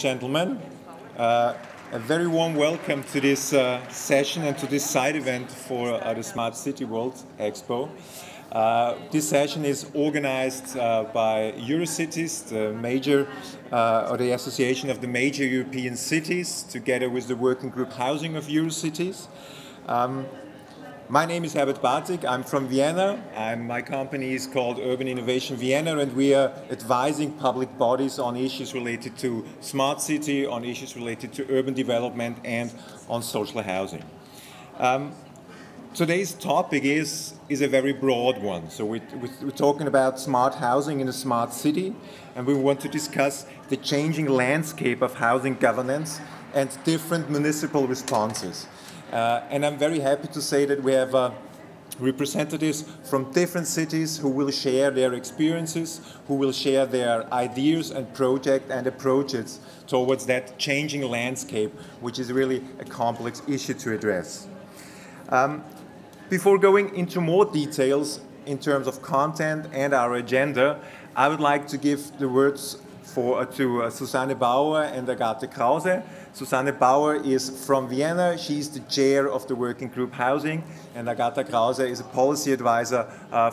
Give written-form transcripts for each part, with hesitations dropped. Gentlemen, a very warm welcome to this session and to this side event for the Smart City World Expo. This session is organized by Eurocities, the major, or the association of the major European cities, together with the working group Housing of Eurocities. My name is Herbert Bartig, I'm from Vienna, and my company is called Urban Innovation Vienna, and we are advising public bodies on issues related to smart city, on issues related to urban development and on social housing. Today's topic is a very broad one, so we're talking about smart housing in a smart city, and we want to discuss the changing landscape of housing governance and different municipal responses. And I'm very happy to say that we have representatives from different cities who will share their experiences, who will share their ideas and approaches towards that changing landscape, which is really a complex issue to address. Before going into more details in terms of content and our agenda, I would like to give the words to Susanne Bauer and Agathe Krause. Susanne Bauer is from Vienna. She's the chair of the working group Housing, and Agathe Krause is a policy advisor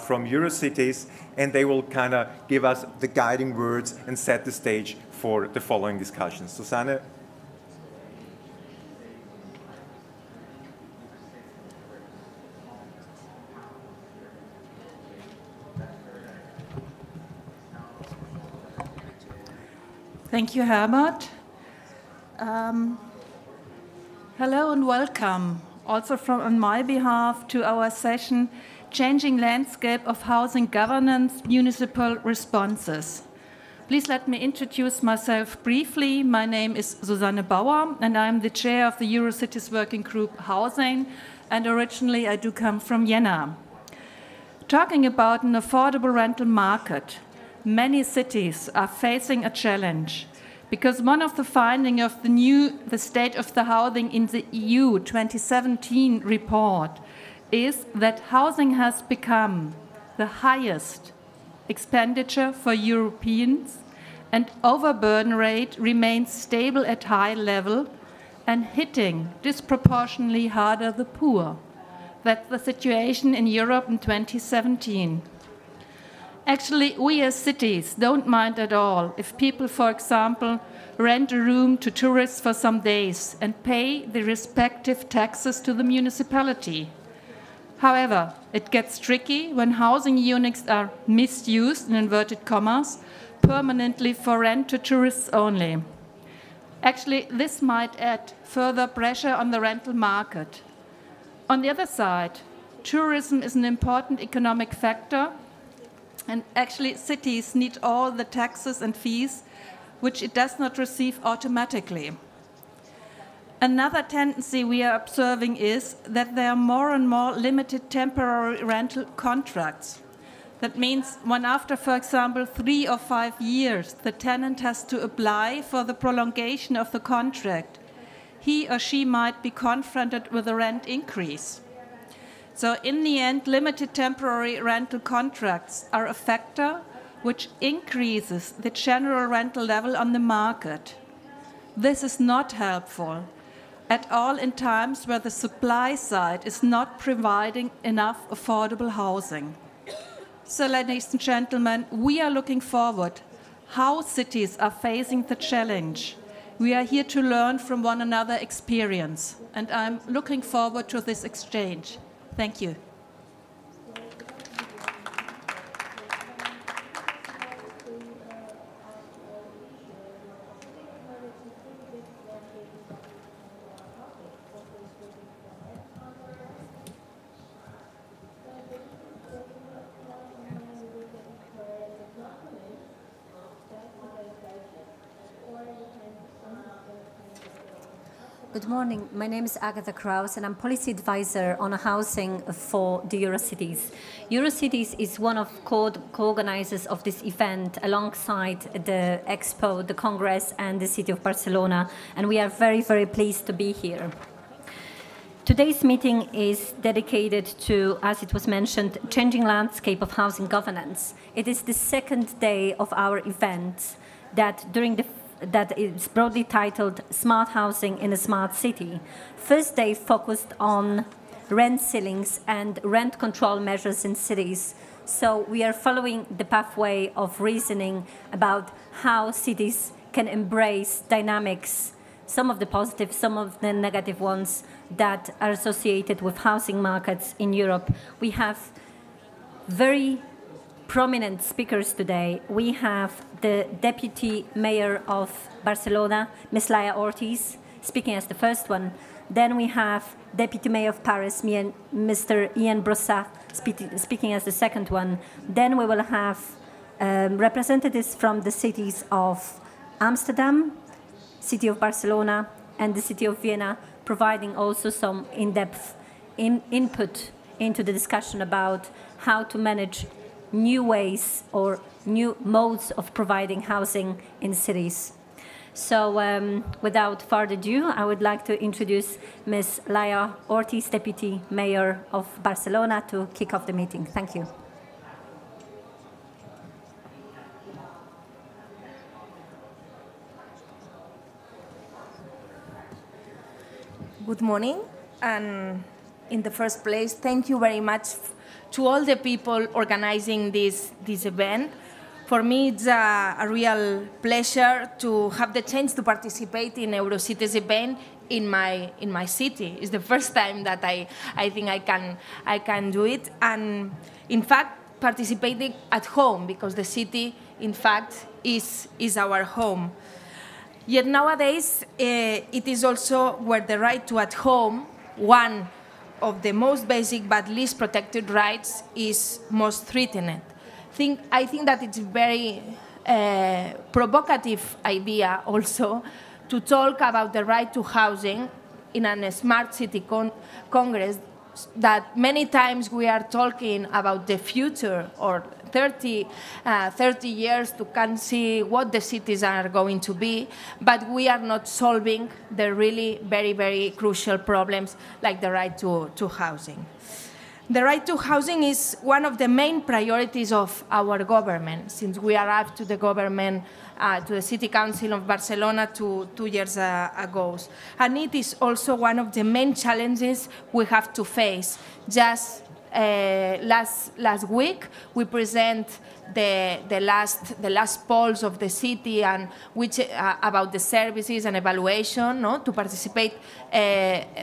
from Eurocities, and they will kind of give us the guiding words and set the stage for the following discussions. Susanne? Thank you, Herbert. Hello and welcome also on my behalf to our session, Changing Landscape of Housing Governance, Municipal Responses. Please let me introduce myself briefly. My name is Susanne Bauer and I'm the chair of the Eurocities Working Group Housing, and originally I do come from Jena. Talking about an affordable rental market, many cities are facing a challenge because one of the findings of the State of the Housing in the EU 2017 report is that housing has become the highest expenditure for Europeans, and overburden rate remains stable at high level and hitting disproportionately harder the poor. That's the situation in Europe in 2017. Actually, we as cities don't mind at all if people, for example, rent a room to tourists for some days and pay the respective taxes to the municipality. However, it gets tricky when housing units are misused, in inverted commas, permanently for rent to tourists only. Actually, this might add further pressure on the rental market. On the other side, tourism is an important economic factor, and actually cities need all the taxes and fees which it does not receive automatically. Another tendency we are observing is that there are more and more limited temporary rental contracts. That means when after, for example, 3 or 5 years, the tenant has to apply for the prolongation of the contract, he or she might be confronted with a rent increase. So in the end, limited temporary rental contracts are a factor which increases the general rental level on the market. This is not helpful at all in times where the supply side is not providing enough affordable housing. So ladies and gentlemen, we are looking forward how cities are facing the challenge. We are here to learn from one another's experience, and I'm looking forward to this exchange. Thank you. Good morning. My name is Agathe Krause and I'm policy advisor on housing for the Eurocities. Eurocities is one of co-organizers of this event alongside the Expo, the Congress and the City of Barcelona, and we are very, very pleased to be here. Today's meeting is dedicated to, as it was mentioned, changing landscape of housing governance. It is the second day of our event that during the that is broadly titled Smart Housing in a Smart City. First day focused on rent ceilings and rent control measures in cities. So we are following the pathway of reasoning about how cities can embrace dynamics, some of the positive, some of the negative ones that are associated with housing markets in Europe. We have very prominent speakers today. We have the Deputy Mayor of Barcelona, Ms. Laia Ortiz, speaking as the first one. Then we have Deputy Mayor of Paris, Mr. Ian Brossat, speaking as the second one. Then we will have representatives from the cities of Amsterdam, City of Barcelona, and the City of Vienna, providing also some in-depth input into the discussion about how to manage new ways or new modes of providing housing in cities. So without further ado, I would like to introduce Ms. Laia Ortiz, Deputy Mayor of Barcelona, to kick off the meeting. Thank you. Good morning, and in the first place, thank you very much to all the people organizing this event. For me, it's a real pleasure to have the chance to participate in Eurocities event in my city. It's the first time that I think I can do it, and in fact participating at home, because the city in fact is our home. Yet nowadays it is also where the right to at home, one of the most basic but least protected rights, is most threatened. I think that it's a very provocative idea also to talk about the right to housing in a smart city congress, that many times we are talking about the future or 30 years to can see what the cities are going to be, but we are not solving the really very, very crucial problems like the right to housing. The right to housing is one of the main priorities of our government since we arrived to the government, to the City Council of Barcelona two years ago. And it is also one of the main challenges we have to face. Just last week, we present the last polls of the city and which about the services and evaluation. No, to participate,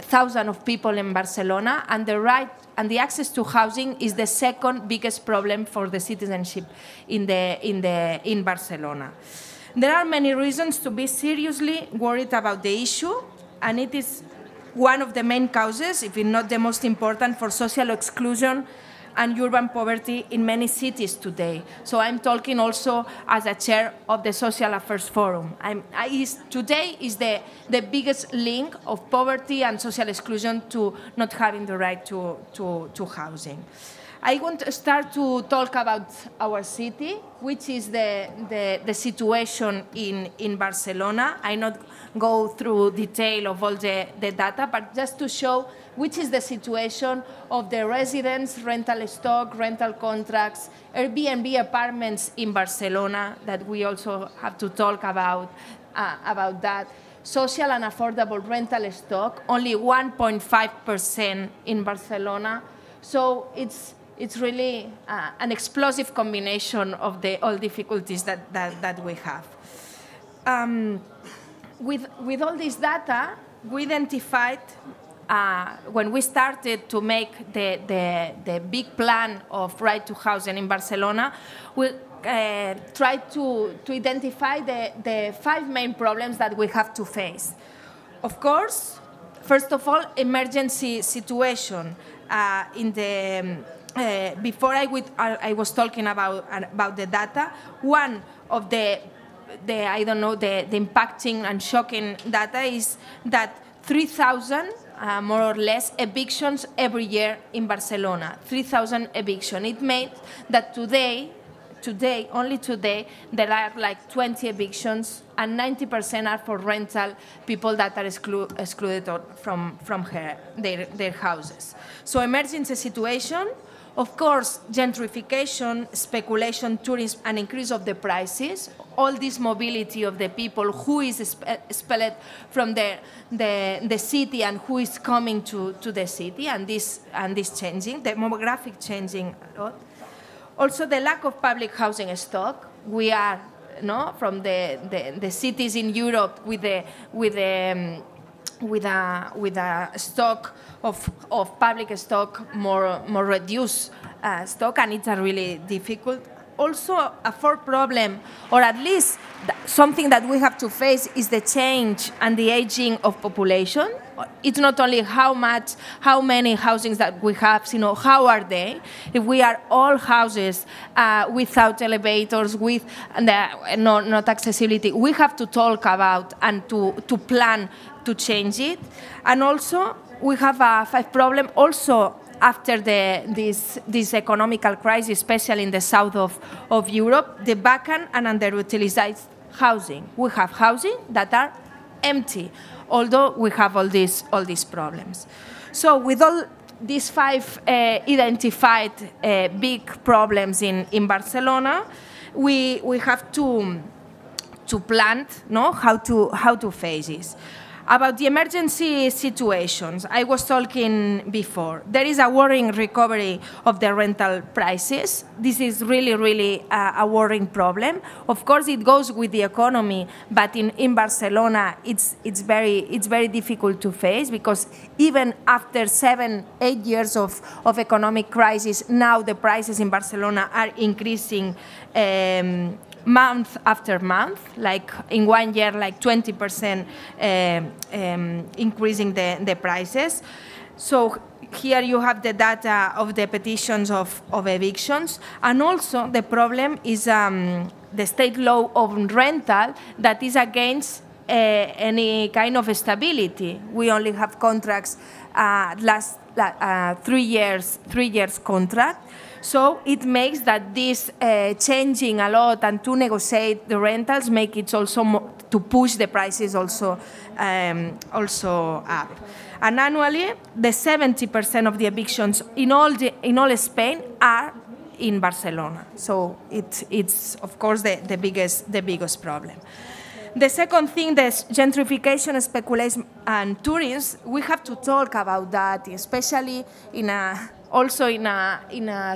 thousands of people in Barcelona, and the right and the access to housing is the second biggest problem for the citizenship in Barcelona. There are many reasons to be seriously worried about the issue, and it is one of the main causes, if not the most important, for social exclusion and urban poverty in many cities today. So I'm talking also as a chair of the Social Affairs Forum. Today is the biggest link of poverty and social exclusion to not having the right to housing. I want to start to talk about our city, which is the situation in Barcelona. I not go through detail of all the data, but just to show which is the situation of the residents, rental stock, rental contracts, Airbnb apartments in Barcelona, that we also have to talk about that. Social and affordable rental stock, only 1.5% in Barcelona. So it's really an explosive combination of all difficulties that we have. With all this data, we identified, when we started to make the big plan of right to housing in Barcelona, we tried to identify the five main problems that we have to face. Of course, first of all, emergency situation. Before I was talking about the data, one of the I don't know, the impacting and shocking data is that 3,000 more or less evictions every year in Barcelona. 3,000 evictions. It meant that today, only today, there are like 20 evictions, and 90% are for rental people that are excluded from their houses. So emergency situation. Of course, gentrification, speculation, tourism, and increase of the prices, all this mobility of the people, who is expelled from the city and who is coming to the city, and this changing, the demographic changing a lot. Also, the lack of public housing stock. We are, from the cities in Europe with a stock of public stock more reduced stock, and it's a really difficult. Also, a fourth problem, or at least something that we have to face, is the change and the aging of population. It's not only how many housings that we have, how are they? If we are all houses without elevators, with not accessibility, we have to talk about and to plan to change it. And also, we have a fifth problem also. After this economical crisis, especially in the south of Europe, the vacant and underutilized housing. We have housing that are empty, although we have all these problems. So with all these five identified big problems in Barcelona, we have to plan how to face this. About the emergency situations, I was talking before. There is a worrying recovery of the rental prices. This is really, really a worrying problem. Of course, it goes with the economy, but in Barcelona, it's very difficult to face, because even after 7-8 years of economic crisis, now the prices in Barcelona are increasing month after month, like in 1 year, like 20% increasing the prices. So here you have the data of the petitions of evictions, and also the problem is the state law on rental that is against any kind of stability. We only have contracts last 3 years contract. So it makes that this changing a lot, and to negotiate the rentals make it also to push the prices also up. And annually, the 70% of the evictions in all Spain are in Barcelona. So it's of course the biggest problem. The second thing, is gentrification, speculation, and tourism. We have to talk about that, especially in a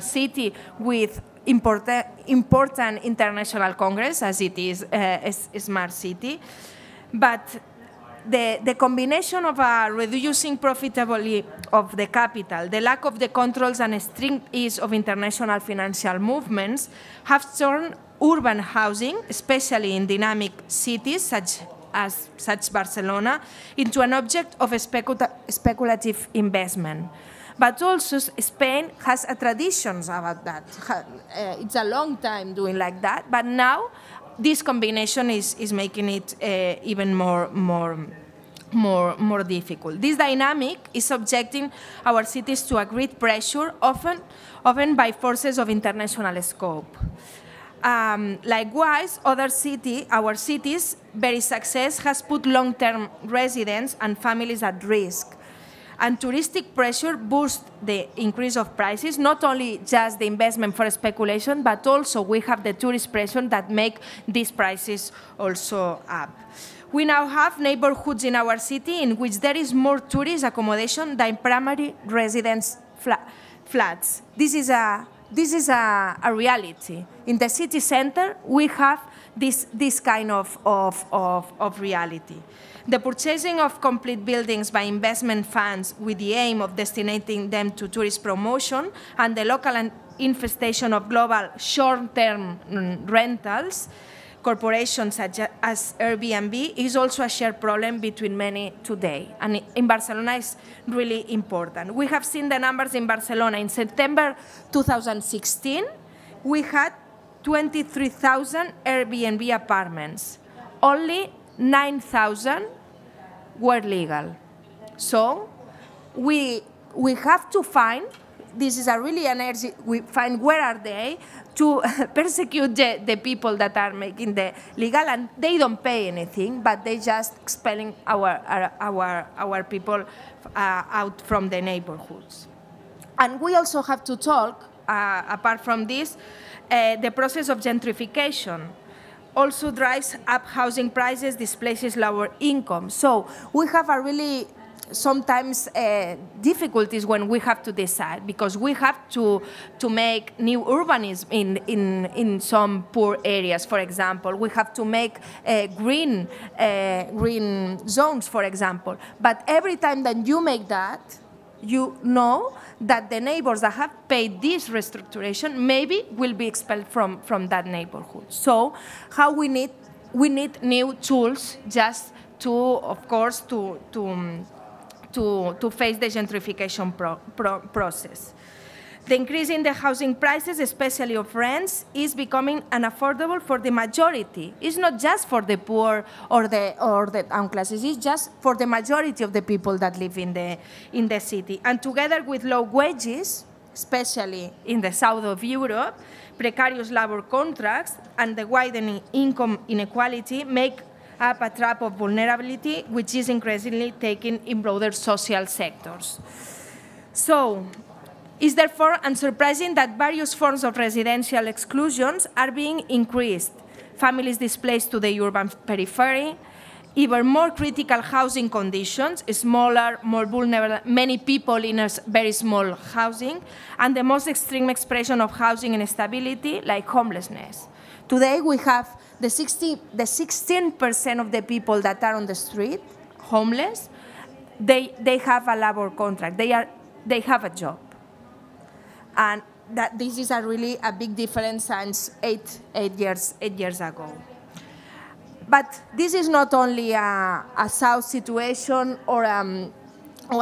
city with important international congress, as it is a smart city. But the combination of reducing profitability of the capital, the lack of the controls, and strict ease of international financial movements have turned urban housing, especially in dynamic cities such as Barcelona, into an object of speculative investment. But also, Spain has a tradition about that. It's a long time doing like that, but now this combination is making it even more difficult. This dynamic is subjecting our cities to a great pressure, often by forces of international scope. Likewise, our cities' very success has put long-term residents and families at risk. And touristic pressure boosts the increase of prices, not only just the investment for speculation, but also we have the tourist pressure that make these prices also up. We now have neighborhoods in our city in which there is more tourist accommodation than primary residence flats. This is a reality. In the city center, we have this kind of reality. The purchasing of complete buildings by investment funds with the aim of destinating them to tourist promotion, and the local infestation of global short-term rentals, corporations such as Airbnb, is also a shared problem between many today. And in Barcelona, it's really important. We have seen the numbers in Barcelona. In September 2016, we had 23,000 Airbnb apartments. Only 9,000 were legal. So we have to find, this is a really energy, we find where are they to persecute the people that are making the legal, and they don't pay anything, but they just expelling our people out from the neighborhoods. And we also have to talk, apart from this, the process of gentrification also drives up housing prices, displaces lower income. So we have a really sometimes difficulties when we have to decide, because we have to make new urbanism in some poor areas, for example. We have to make green zones, for example. But every time that you make that, you know that the neighbors that have paid this restructuration maybe will be expelled from that neighborhood. So how we need new tools just to, of course, to face the gentrification process. The increase in the housing prices, especially of rents, is becoming unaffordable for the majority. It's not just for the poor or the down classes. It's just for the majority of the people that live in the city. And together with low wages, especially in the south of Europe, precarious labor contracts, and the widening income inequality make up a trap of vulnerability, which is increasingly taken in broader social sectors. So, it's therefore unsurprising that various forms of residential exclusions are being increased. Families displaced to the urban periphery, even more critical housing conditions, smaller, more vulnerable, many people in a very small housing, and the most extreme expression of housing instability, like homelessness. Today we have the 16% of the people that are on the street, homeless, they have a labor contract, they have a job. And that this is a really big difference since eight years ago. But this is not only a south situation or a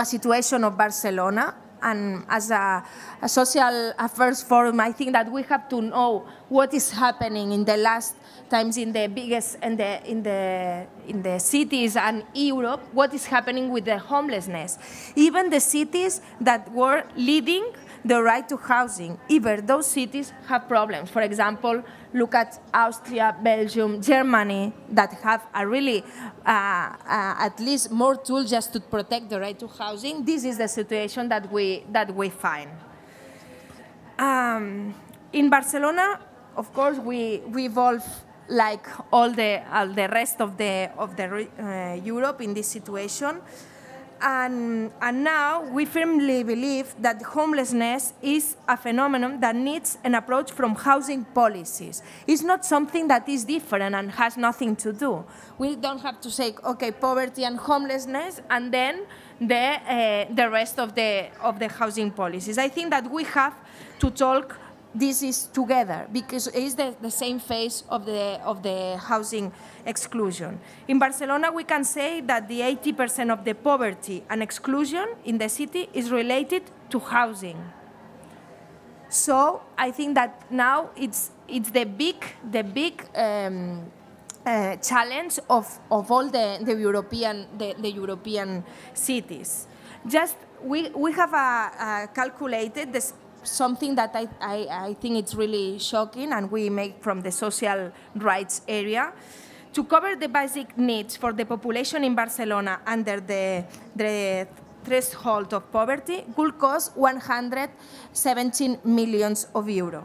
situation of Barcelona. And as a social affairs forum, I think that we have to know what is happening in the last times in the biggest in the cities and Europe. What is happening with the homelessness? Even the cities that were leading the right to housing, even those cities have problems. For example, look at Austria, Belgium, Germany, that have a really, at least more tools just to protect the right to housing. This is the situation that we find. In Barcelona, of course, we evolve like all the rest of the Europe in this situation. And now we firmly believe that homelessness is a phenomenon that needs an approach from housing policies. It's not something that is different and has nothing to do. We don't have to say, okay, poverty and homelessness, and then the rest of the housing policies. I think that we have to talk this is together, because it's the same phase of the housing exclusion. In Barcelona, we can say that the 80% of the poverty and exclusion in the city is related to housing. So I think that now it's the big challenge of all the European cities. Just we have calculated this. Something that I think it's really shocking, and we make from the social rights area. To cover the basic needs for the population in Barcelona under the threshold of poverty would cost 117 million of euros.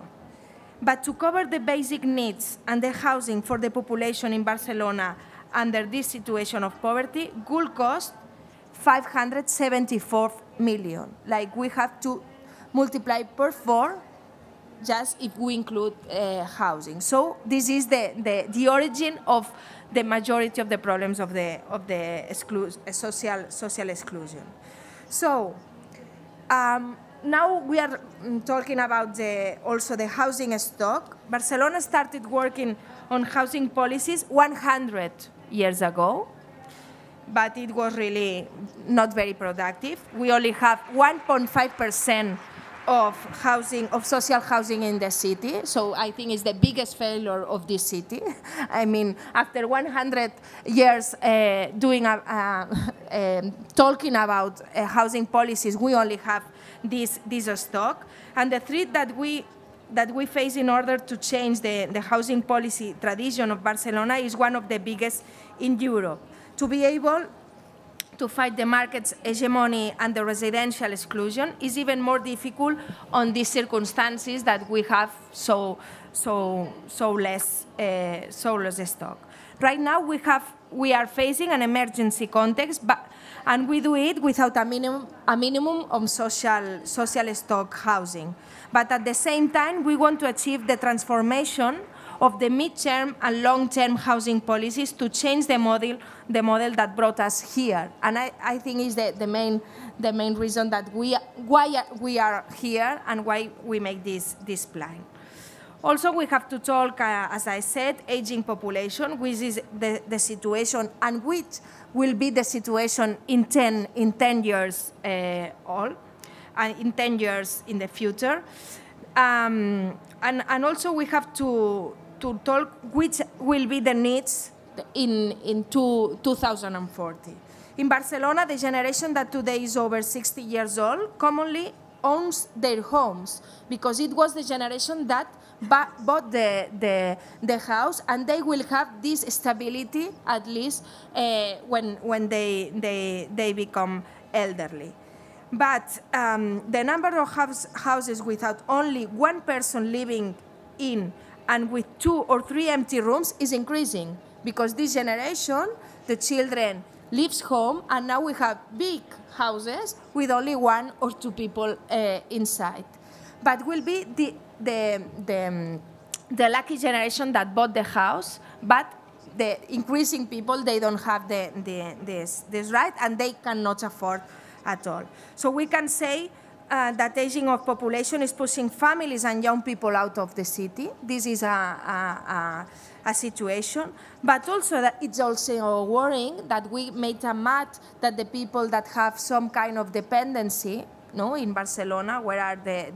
But to cover the basic needs and the housing for the population in Barcelona under this situation of poverty would cost 574 million. Like, we have to multiply per 4, just if we include housing. So this is the origin of the majority of the problems of the social exclusion. So now we are talking about also the housing stock. Barcelona started working on housing policies 100 years ago, but it was really not very productive. We only have 1.5% of social housing in the city, so I think it's the biggest failure of this city. I mean, after 100 years talking about housing policies, we only have this stock, and the threat that we face in order to change the housing policy tradition of Barcelona is one of the biggest in Europe. To be able to fight the market's hegemony and the residential exclusion is even more difficult on these circumstances that we have so less stock. Right now, we are facing an emergency context, and we do it without a minimum of social stock housing. But at the same time, we want to achieve the transformation of the mid-term and long-term housing policies to change the model that brought us here. And I think is the main reason that why we are here and why we make this plan. Also, we have to talk, as I said, aging population, which is the situation and which will be the situation in 10 years in the future. And also we have to talk which will be the needs in 2040. In Barcelona, the generation that today is over 60 years old commonly owns their homes because it was the generation that bought the house, and they will have this stability at least when they become elderly. But the number of houses without only one person living in and with 2 or 3 empty rooms is increasing because this generation, the children, leaves home, and now we have big houses with only 1 or 2 people inside. But will be the lucky generation that bought the house, but the increasing people, they don't have this right, and they cannot afford at all. So we can say that aging of population is pushing families and young people out of the city. This is a situation, but also that it's also worrying that we made a math that the people that have some kind of dependency, no, in Barcelona, where are the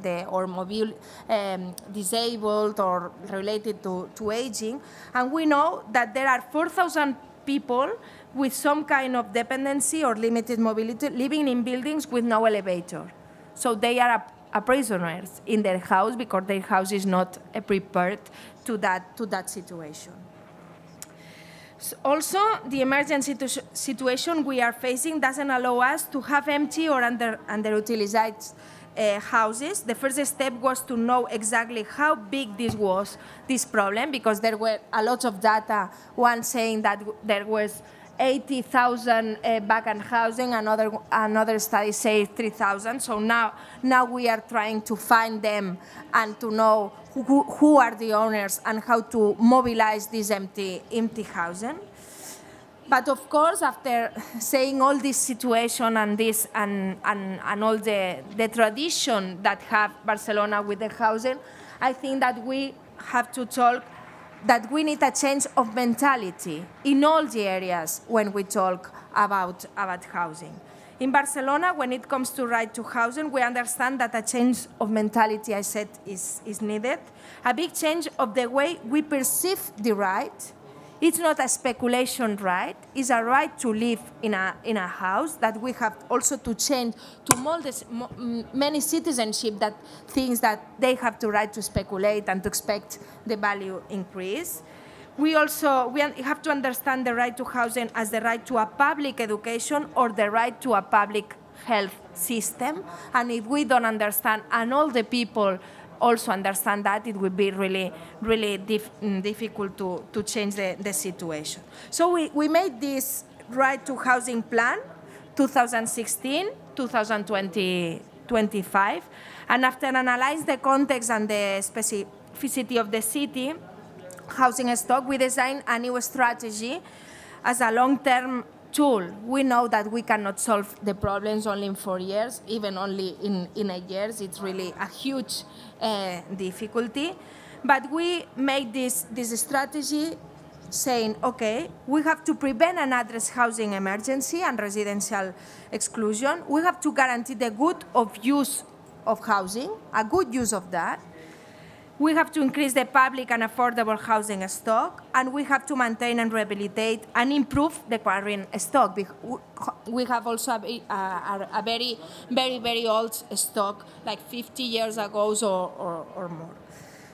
disabled or related to aging, and we know that there are 4,000 people with some kind of dependency or limited mobility living in buildings with no elevator. So they are a prisoners in their house because their house is not prepared to that situation. So also, the emergency situation we are facing doesn't allow us to have empty or underutilized houses. The first step was to know exactly how big this problem, because there were a lot of data, one saying that there was 80,000 vacant housing, another study says 3,000. So now we are trying to find them and to know who are the owners and how to mobilize this empty housing. But of course, after saying all this situation and this and all the tradition that have Barcelona with the housing, I think that we have to talk that we need a change of mentality in all the areas when we talk about housing. In Barcelona, when it comes to right to housing, we understand that a change of mentality, I said, is needed. A big change of the way we perceive the right. It's not a speculation right, it's a right to live in a house that we have also to change, to mold many citizenship that thinks that they have the right to speculate and to expect the value increase. We have to understand the right to housing as the right to a public education or the right to a public health system. And if we don't understand, and all the people also understand that, it would be really, really difficult to change the situation. So we made this right to housing plan 2016-2025, and after analyzing the context and the specificity of the city housing stock, we designed a new strategy as a long-term tool. We know that we cannot solve the problems only in 4 years, even only in 8 years. It's really a huge difficulty. But we made this strategy saying, okay, we have to prevent and address housing emergency and residential exclusion. We have to guarantee the good of use of housing, a good use of that. We have to increase the public and affordable housing stock, and we have to maintain and rehabilitate and improve the current stock. We have also a very, very, very old stock, like 50 years ago or more.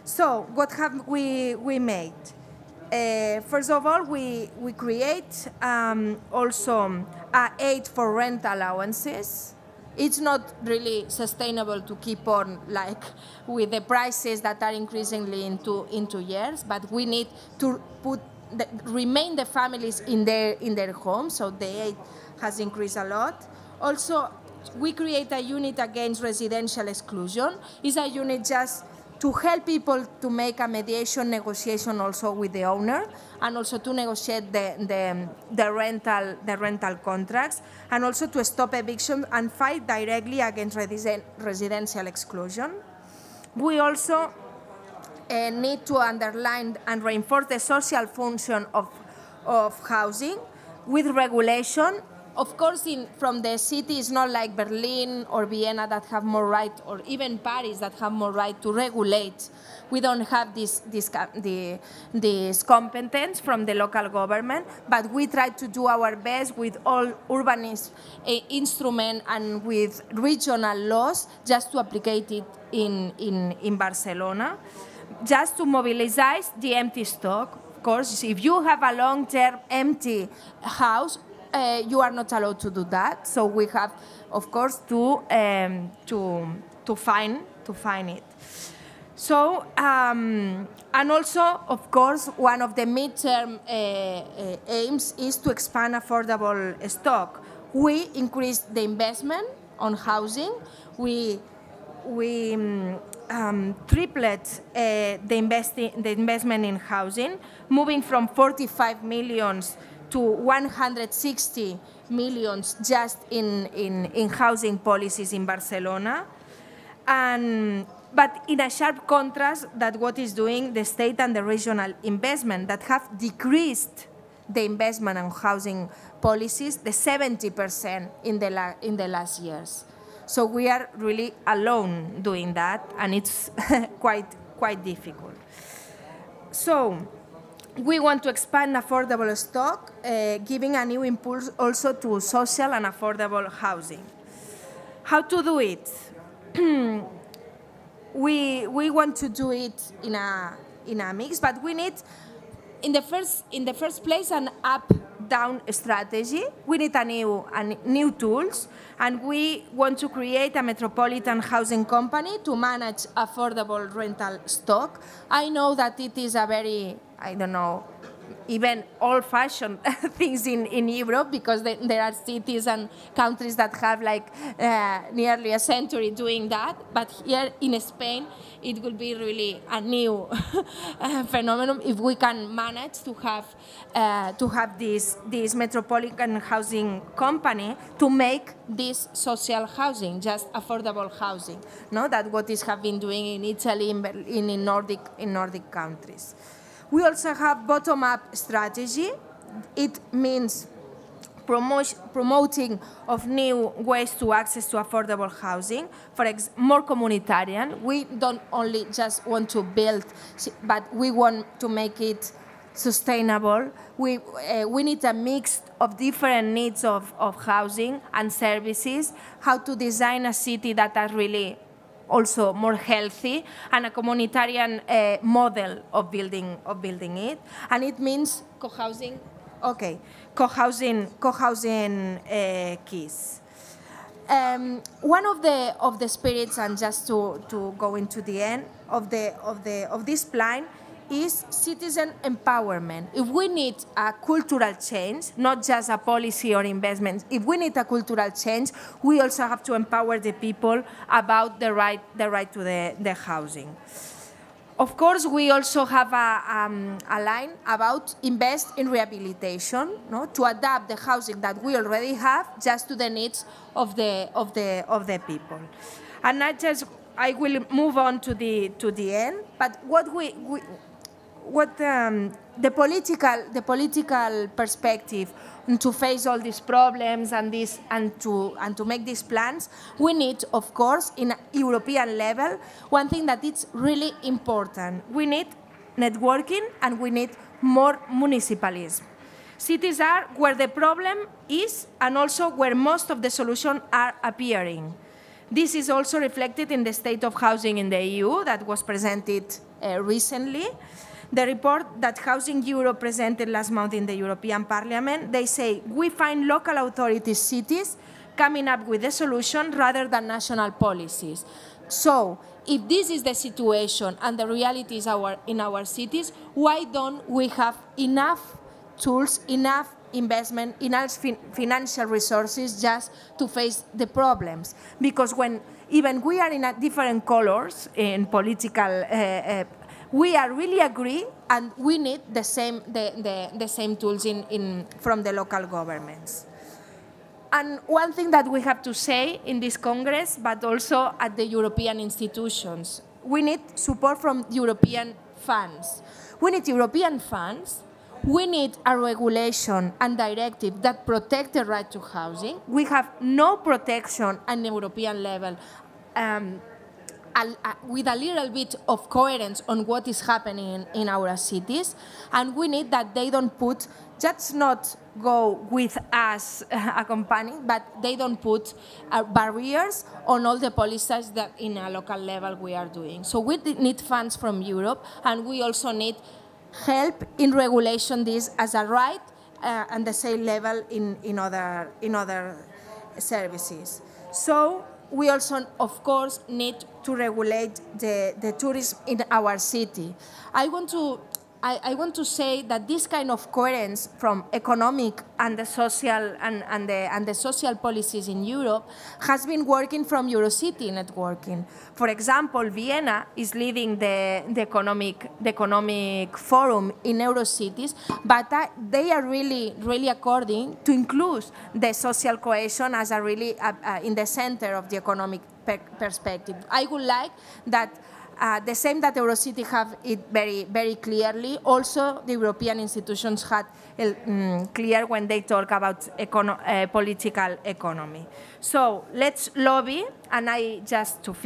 So what have we made? First of all, we create also aid for rent allowances. It's not really sustainable to keep on like with the prices that are increasingly into years, but we need to put remain the families in their homes, so the aid has increased a lot. Also, we create a unit against residential exclusion. It's a unit just to help people to make a mediation negotiation also with the owner, and also to negotiate the rental contracts, and also to stop eviction and fight directly against residential exclusion. We also need to underline and reinforce the social function of housing with regulation. Of course, from the city, it's not like Berlin or Vienna that have more right, or even Paris that have more right to regulate. We don't have this competence from the local government, but we try to do our best with all urbanist instruments and with regional laws just to applicate it in Barcelona, just to mobilize the empty stock. Of course, if you have a long-term empty house, you are not allowed to do that, so we have, of course, to find it. So and also, of course, one of the midterm aims is to expand affordable stock. We increase the investment on housing. We tripled the investment in housing, moving from 45 million. To 160 million just in housing policies in Barcelona, but in a sharp contrast that what is doing the state and the regional investment that have decreased the investment on housing policies the 70% in the last years. So we are really alone doing that, and it's quite difficult. So. We want to expand affordable stock, giving a new impulse also to social and affordable housing. How to do it? we want to do it in a mix, but we need in the first place an up-down strategy. We need new tools, and we want to create a metropolitan housing company to manage affordable rental stock. I know that it is a very, I don't know, even old-fashioned things in Europe, because there are cities and countries that have like nearly a century doing that. But here in Spain, it will be really a new phenomenon if we can manage to have this metropolitan housing company to make this social housing, just affordable housing. No, that what is have been doing in Italy, in Nordic countries. We also have bottom-up strategy. It means promoting of new ways to access to affordable housing, for more communitarian. We don't only just want to build, but we want to make it sustainable. We need a mix of different needs of housing and services, how to design a city that are really also more healthy, and a communitarian model of building it, and it means co-housing. Okay, co-housing keys. One of the spirits, and just to go into the end of this plan, is citizen empowerment. If we need a cultural change, not just a policy or investment, if we need a cultural change, we also have to empower the people about the right to the housing. Of course, we also have a line about invest in rehabilitation, no? To adapt the housing that we already have just to the needs of the people. And not just, I will move on to the end, but what the political perspective to face all these problems and to make these plans, we need, of course, in a European level, one thing that is really important. We need networking, and we need more municipalism. Cities are where the problem is, and also where most of the solutions are appearing. This is also reflected in the state of housing in the EU that was presented recently. the report that Housing Europe presented last month in the European Parliament, they say, we find local authorities, cities, coming up with a solution rather than national policies. So, if this is the situation and the reality is in our cities, why don't we have enough tools, enough investment, enough financial resources just to face the problems? Because when even we are in different colors in political, we are really agree and we need the same, the same tools from the local governments. And one thing that we have to say in this Congress, but also at the European institutions, we need support from European funds. We need European funds. We need a regulation and directive that protect the right to housing. We have no protection at the European level with a little bit of coherence on what is happening in our cities. And we need that they don't put, just not go with us a company, but they don't put barriers on all the policies that in a local level we are doing. So we need funds from Europe, and we also need help in regulation this as a right and the same level in other services. So we also, of course, need to regulate the tourism in our city. I want to say that this kind of coherence from economic and the social and the social policies in Europe has been working from Eurocity networking. For example, Vienna is leading the economic forum in Eurocities, but they are really according to include the social cohesion as a really in the center of the economic perspective. I would like that. The same that Eurocity have it very clearly. Also, the European institutions had clear when they talk about political economy. So let's lobby. And I just want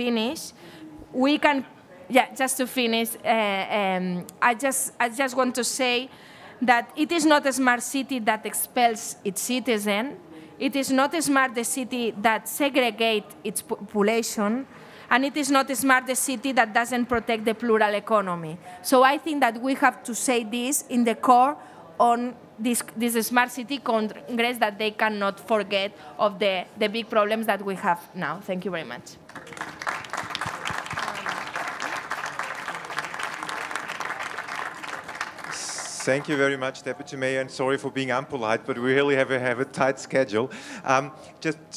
to say that it is not a smart city that expels its citizens. It is not a smart the city that segregates its population. And it is not a smart city that doesn't protect the plural economy. So I think that we have to say this in the core on this Smart City Congress, that they cannot forget of the big problems that we have now. Thank you very much. Thank you very much, Deputy Mayor, and sorry for being unpolite, but we really have a tight schedule.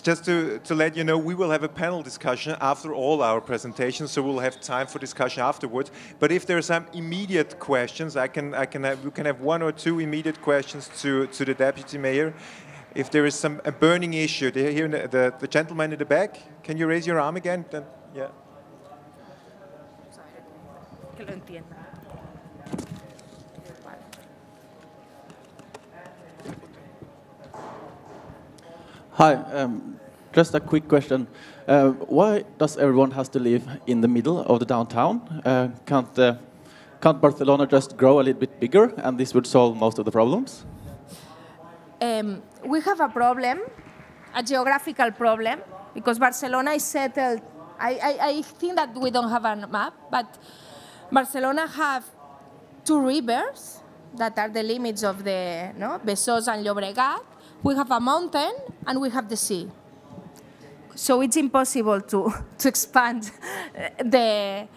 Just to let you know, we will have a panel discussion after all our presentations, so we'll have time for discussion afterwards. But if there are some immediate questions, we can have one or two immediate questions to the Deputy Mayor. If there is a burning issue, here the gentleman in the back, can you raise your arm again? Then, yeah. Hi, just a quick question. Why does everyone has to live in the middle of the downtown? Can't Barcelona just grow a little bit bigger and this would solve most of the problems? We have a problem, a geographical problem, because Barcelona is settled. I think that we don't have a map, but Barcelona have two rivers that are the limits of the Besós and Llobregat. We have a mountain and we have the sea. So it's impossible to expand the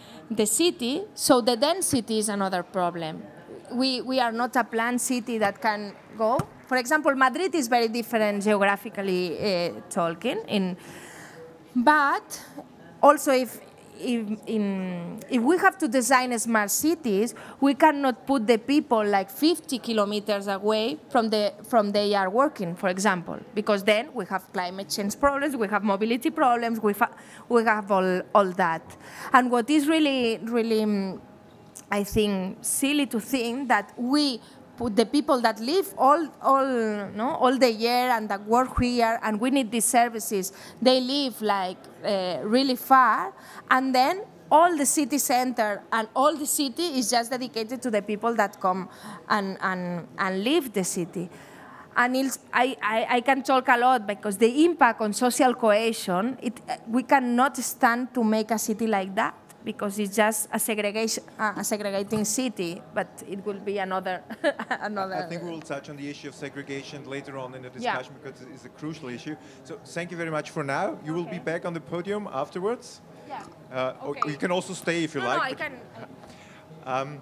city. So the density is another problem. We are not a planned city that can go. For example, Madrid is very different geographically talking. But also if we have to design smart cities, we cannot put the people like 50 kilometers away from they are working, for example, because then we have climate change problems, we have mobility problems, we have all that. And what is really, I think, silly to think that we put the people that live all the year and that work here, and we need these services, they live like really far, and then all the city center and all the city is just dedicated to the people that come and leave the city. And it's, I can talk a lot because the impact on social cohesion, we cannot stand to make a city like that. because it's just a segregating city, but it will be another... I think we'll touch on the issue of segregation later on in the discussion, because it's a crucial issue. So thank you very much for now. You will be back on the podium afterwards. Yeah. Okay. Or you can also stay if you like. No, I can.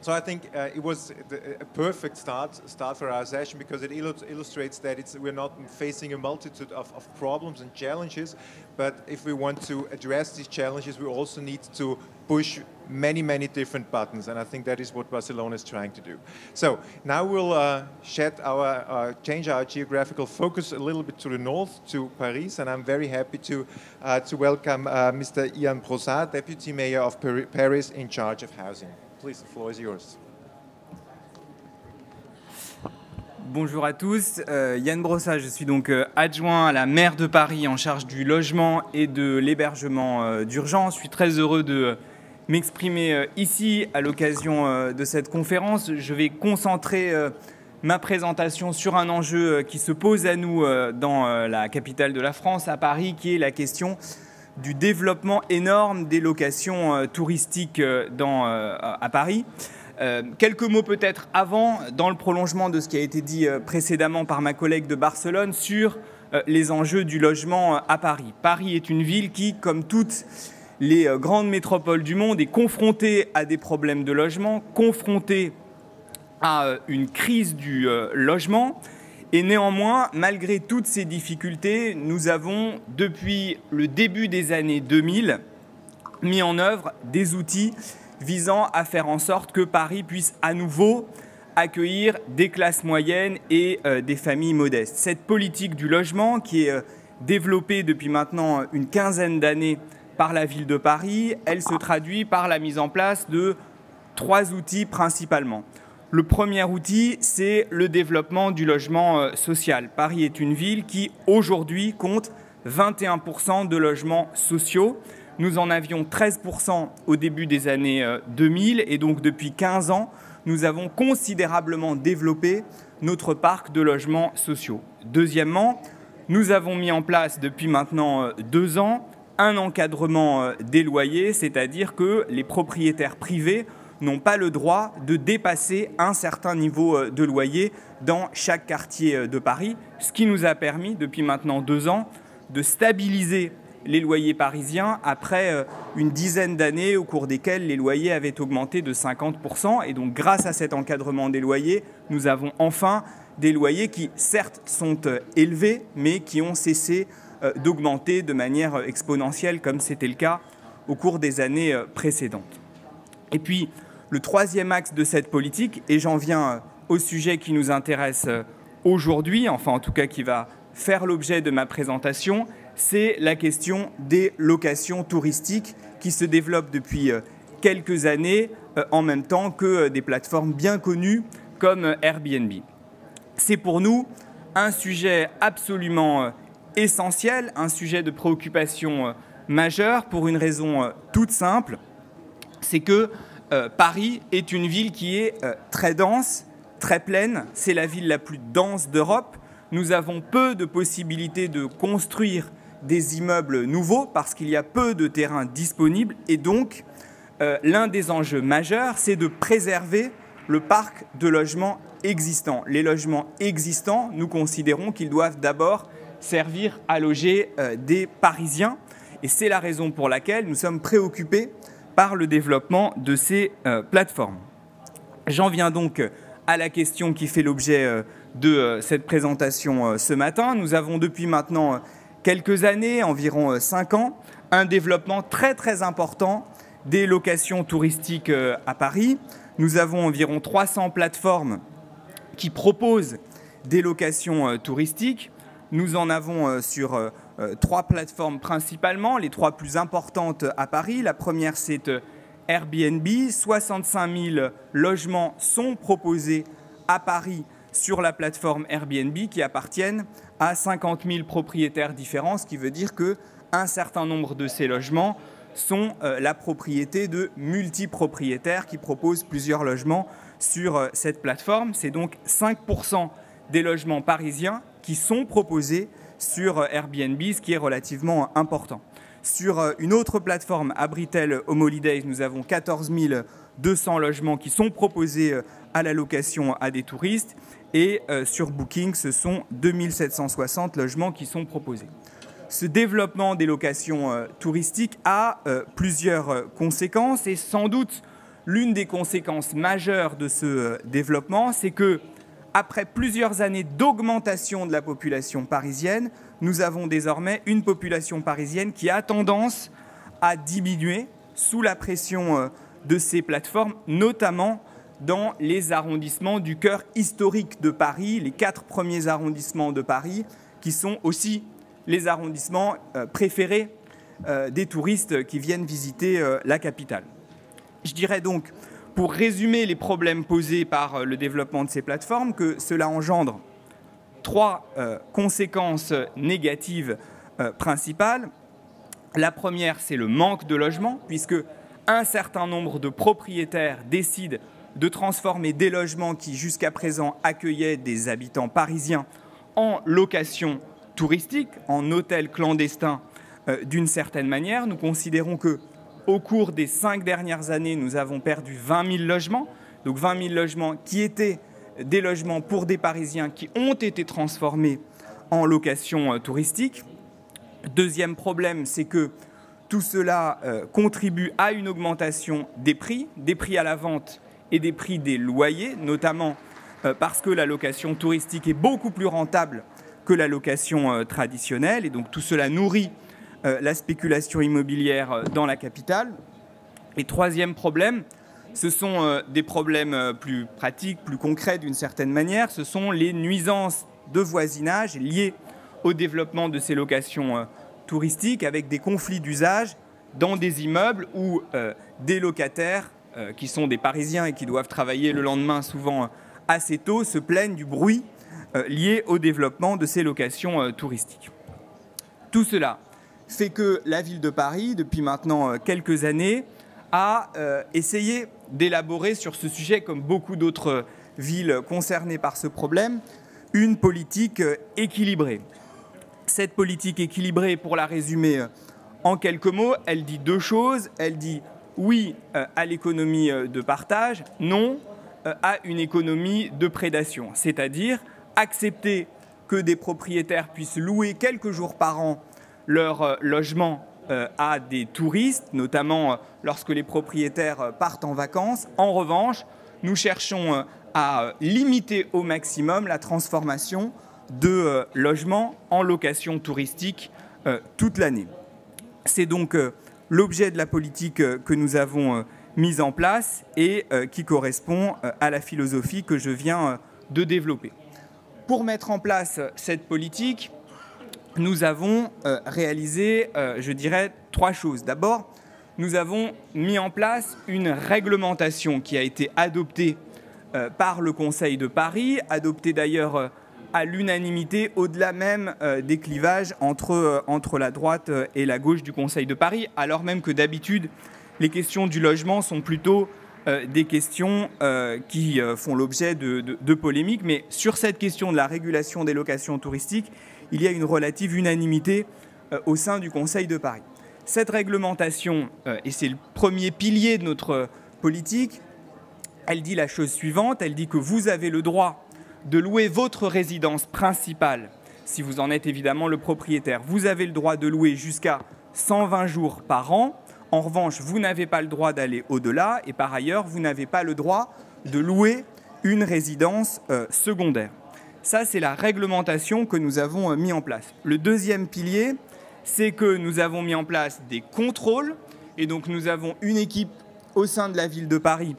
So I think it was a perfect start for our session, because it illustrates that we're not facing a multitude of problems and challenges, but if we want to address these challenges, we also need to push many, many different buttons, and I think that is what Barcelona is trying to do. So now we'll change our geographical focus a little bit to the north, to Paris, and I'm very happy to welcome Mr. Ian Brossat, Deputy Mayor of Paris in charge of housing. Please, the floor is yours. Bonjour à tous, Ian Brossat, je suis donc adjoint à la maire de Paris en charge du logement et de l'hébergement d'urgence. Je suis très heureux de m'exprimer ici à l'occasion de cette conférence. Je vais concentrer ma présentation sur un enjeu qui se pose à nous dans la capitale de la France, à Paris, qui est la question du développement énorme des locations touristiques à Paris. Quelques mots peut-être avant, dans le prolongement de ce qui a été dit précédemment par ma collègue de Barcelone, sur les enjeux du logement à Paris. Paris est une ville qui, comme toutes les grandes métropoles du monde, est confrontée à des problèmes de logement, confrontée à une crise du logement. Et néanmoins, malgré toutes ces difficultés, nous avons, depuis le début des années 2000, mis en œuvre des outils visant à faire en sorte que Paris puisse à nouveau accueillir des classes moyennes et des familles modestes. Cette politique du logement, qui est développée depuis maintenant une quinzaine d'années par la ville de Paris, elle se traduit par la mise en place de trois outils principalement. Le premier outil, c'est le développement du logement social. Paris est une ville qui, aujourd'hui, compte 21% de logements sociaux. Nous en avions 13% au début des années 2000. Et donc, depuis 15 ans, nous avons considérablement développé notre parc de logements sociaux. Deuxièmement, nous avons mis en place, depuis maintenant 2 ans, un encadrement des loyers, c'est-à-dire que les propriétaires privés n'ont pas le droit de dépasser un certain niveau de loyer dans chaque quartier de Paris, ce qui nous a permis, depuis maintenant 2 ans, de stabiliser les loyers parisiens après une dizaine d'années au cours desquelles les loyers avaient augmenté de 50%. Et donc, grâce à cet encadrement des loyers, nous avons enfin des loyers qui, certes, sont élevés, mais qui ont cessé d'augmenter de manière exponentielle, comme c'était le cas au cours des années précédentes. Et puis, le troisième axe de cette politique, et j'en viens au sujet qui nous intéresse aujourd'hui, enfin en tout cas qui va faire l'objet de ma présentation, c'est la question des locations touristiques qui se développent depuis quelques années en même temps que des plateformes bien connues comme Airbnb. C'est pour nous un sujet absolument essentiel, un sujet de préoccupation majeure pour une raison toute simple, c'est que Paris est une ville qui est très dense, très pleine. C'est la ville la plus dense d'Europe. Nous avons peu de possibilités de construire des immeubles nouveaux parce qu'il y a peu de terrains disponibles. Et donc, l'un des enjeux majeurs, c'est de préserver le parc de logements existants. Les logements existants, nous considérons qu'ils doivent d'abord servir à loger des Parisiens. Et c'est la raison pour laquelle nous sommes préoccupés par le développement de ces plateformes. J'en viens donc à la question qui fait l'objet de cette présentation ce matin. Nous avons depuis maintenant quelques années, environ 5 ans, un développement très très important des locations touristiques à Paris. Nous avons environ 300 plateformes qui proposent des locations touristiques. Nous en avons sur 3 plateformes principalement, les 3 plus importantes à Paris. La première, c'est Airbnb. 65 000 logements sont proposés à Paris sur la plateforme Airbnb qui appartiennent à 50 000 propriétaires différents, ce qui veut dire qu'un certain nombre de ces logements sont la propriété de multipropriétaires qui proposent plusieurs logements sur cette plateforme. C'est donc 5% des logements parisiens qui sont proposés sur Airbnb, ce qui est relativement important. Sur une autre plateforme, Abritel Homolidays, nous avons 14 200 logements qui sont proposés à la location à des touristes. Et sur Booking, ce sont 2760 logements qui sont proposés. Ce développement des locations touristiques a plusieurs conséquences. Et sans doute, l'une des conséquences majeures de ce développement, c'est que, après plusieurs années d'augmentation de la population parisienne, nous avons désormais une population parisienne qui a tendance à diminuer sous la pression de ces plateformes, notamment dans les arrondissements du cœur historique de Paris, les 4 premiers arrondissements de Paris, qui sont aussi les arrondissements préférés des touristes qui viennent visiter la capitale. Je dirais donc, pour résumer les problèmes posés par le développement de ces plateformes, que cela engendre 3 conséquences négatives principales. La première, c'est le manque de logement, puisque un certain nombre de propriétaires décident de transformer des logements qui, jusqu'à présent, accueillaient des habitants parisiens en location touristique, en hôtels clandestins d'une certaine manière. Nous considérons que, au cours des 5 dernières années, nous avons perdu 20 000 logements, donc 20 000 logements qui étaient des logements pour des Parisiens qui ont été transformés en location touristique. Deuxième problème, c'est que tout cela contribue à une augmentation des prix à la vente et des prix des loyers, notamment parce que la location touristique est beaucoup plus rentable que la location traditionnelle. Et donc tout cela nourrit la spéculation immobilière dans la capitale. Et troisième problème, ce sont des problèmes plus pratiques, plus concrets d'une certaine manière. Ce sont les nuisances de voisinage liées au développement de ces locations touristiques, avec des conflits d'usage dans des immeubles où des locataires qui sont des Parisiens et qui doivent travailler le lendemain souvent assez tôt, se plaignent du bruit lié au développement de ces locations touristiques. Tout cela fait que la ville de Paris, depuis maintenant quelques années, a essayé d'élaborer sur ce sujet, comme beaucoup d'autres villes concernées par ce problème, une politique équilibrée. Cette politique équilibrée, pour la résumer en quelques mots, elle dit 2 choses. Elle dit oui à l'économie de partage, non à une économie de prédation, c'est-à-dire accepter que des propriétaires puissent louer quelques jours par an leur logement à des touristes, notamment lorsque les propriétaires partent en vacances. En revanche, nous cherchons à limiter au maximum la transformation de logements en location touristique toute l'année. C'est donc l'objet de la politique que nous avons mise en place et qui correspond à la philosophie que je viens de développer. Pour mettre en place cette politique, nous avons réalisé, je dirais, 3 choses. D'abord, nous avons mis en place une réglementation qui a été adoptée par le Conseil de Paris, adoptée d'ailleurs à l'unanimité, au-delà même des clivages entre la droite et la gauche du Conseil de Paris, alors même que d'habitude, les questions du logement sont plutôt des questions qui font l'objet de polémiques. Mais sur cette question de la régulation des locations touristiques, il y a une relative unanimité au sein du Conseil de Paris. Cette réglementation, et c'est le premier pilier de notre politique, elle dit la chose suivante, elle dit que vous avez le droit de louer votre résidence principale, si vous en êtes évidemment le propriétaire. Vous avez le droit de louer jusqu'à 120 jours par an. En revanche, vous n'avez pas le droit d'aller au-delà et par ailleurs, vous n'avez pas le droit de louer une résidence secondaire. Ça, c'est la réglementation que nous avons mis en place. Le deuxième pilier, c'est que nous avons mis en place des contrôles. Et donc, nous avons une équipe au sein de la ville de Paris,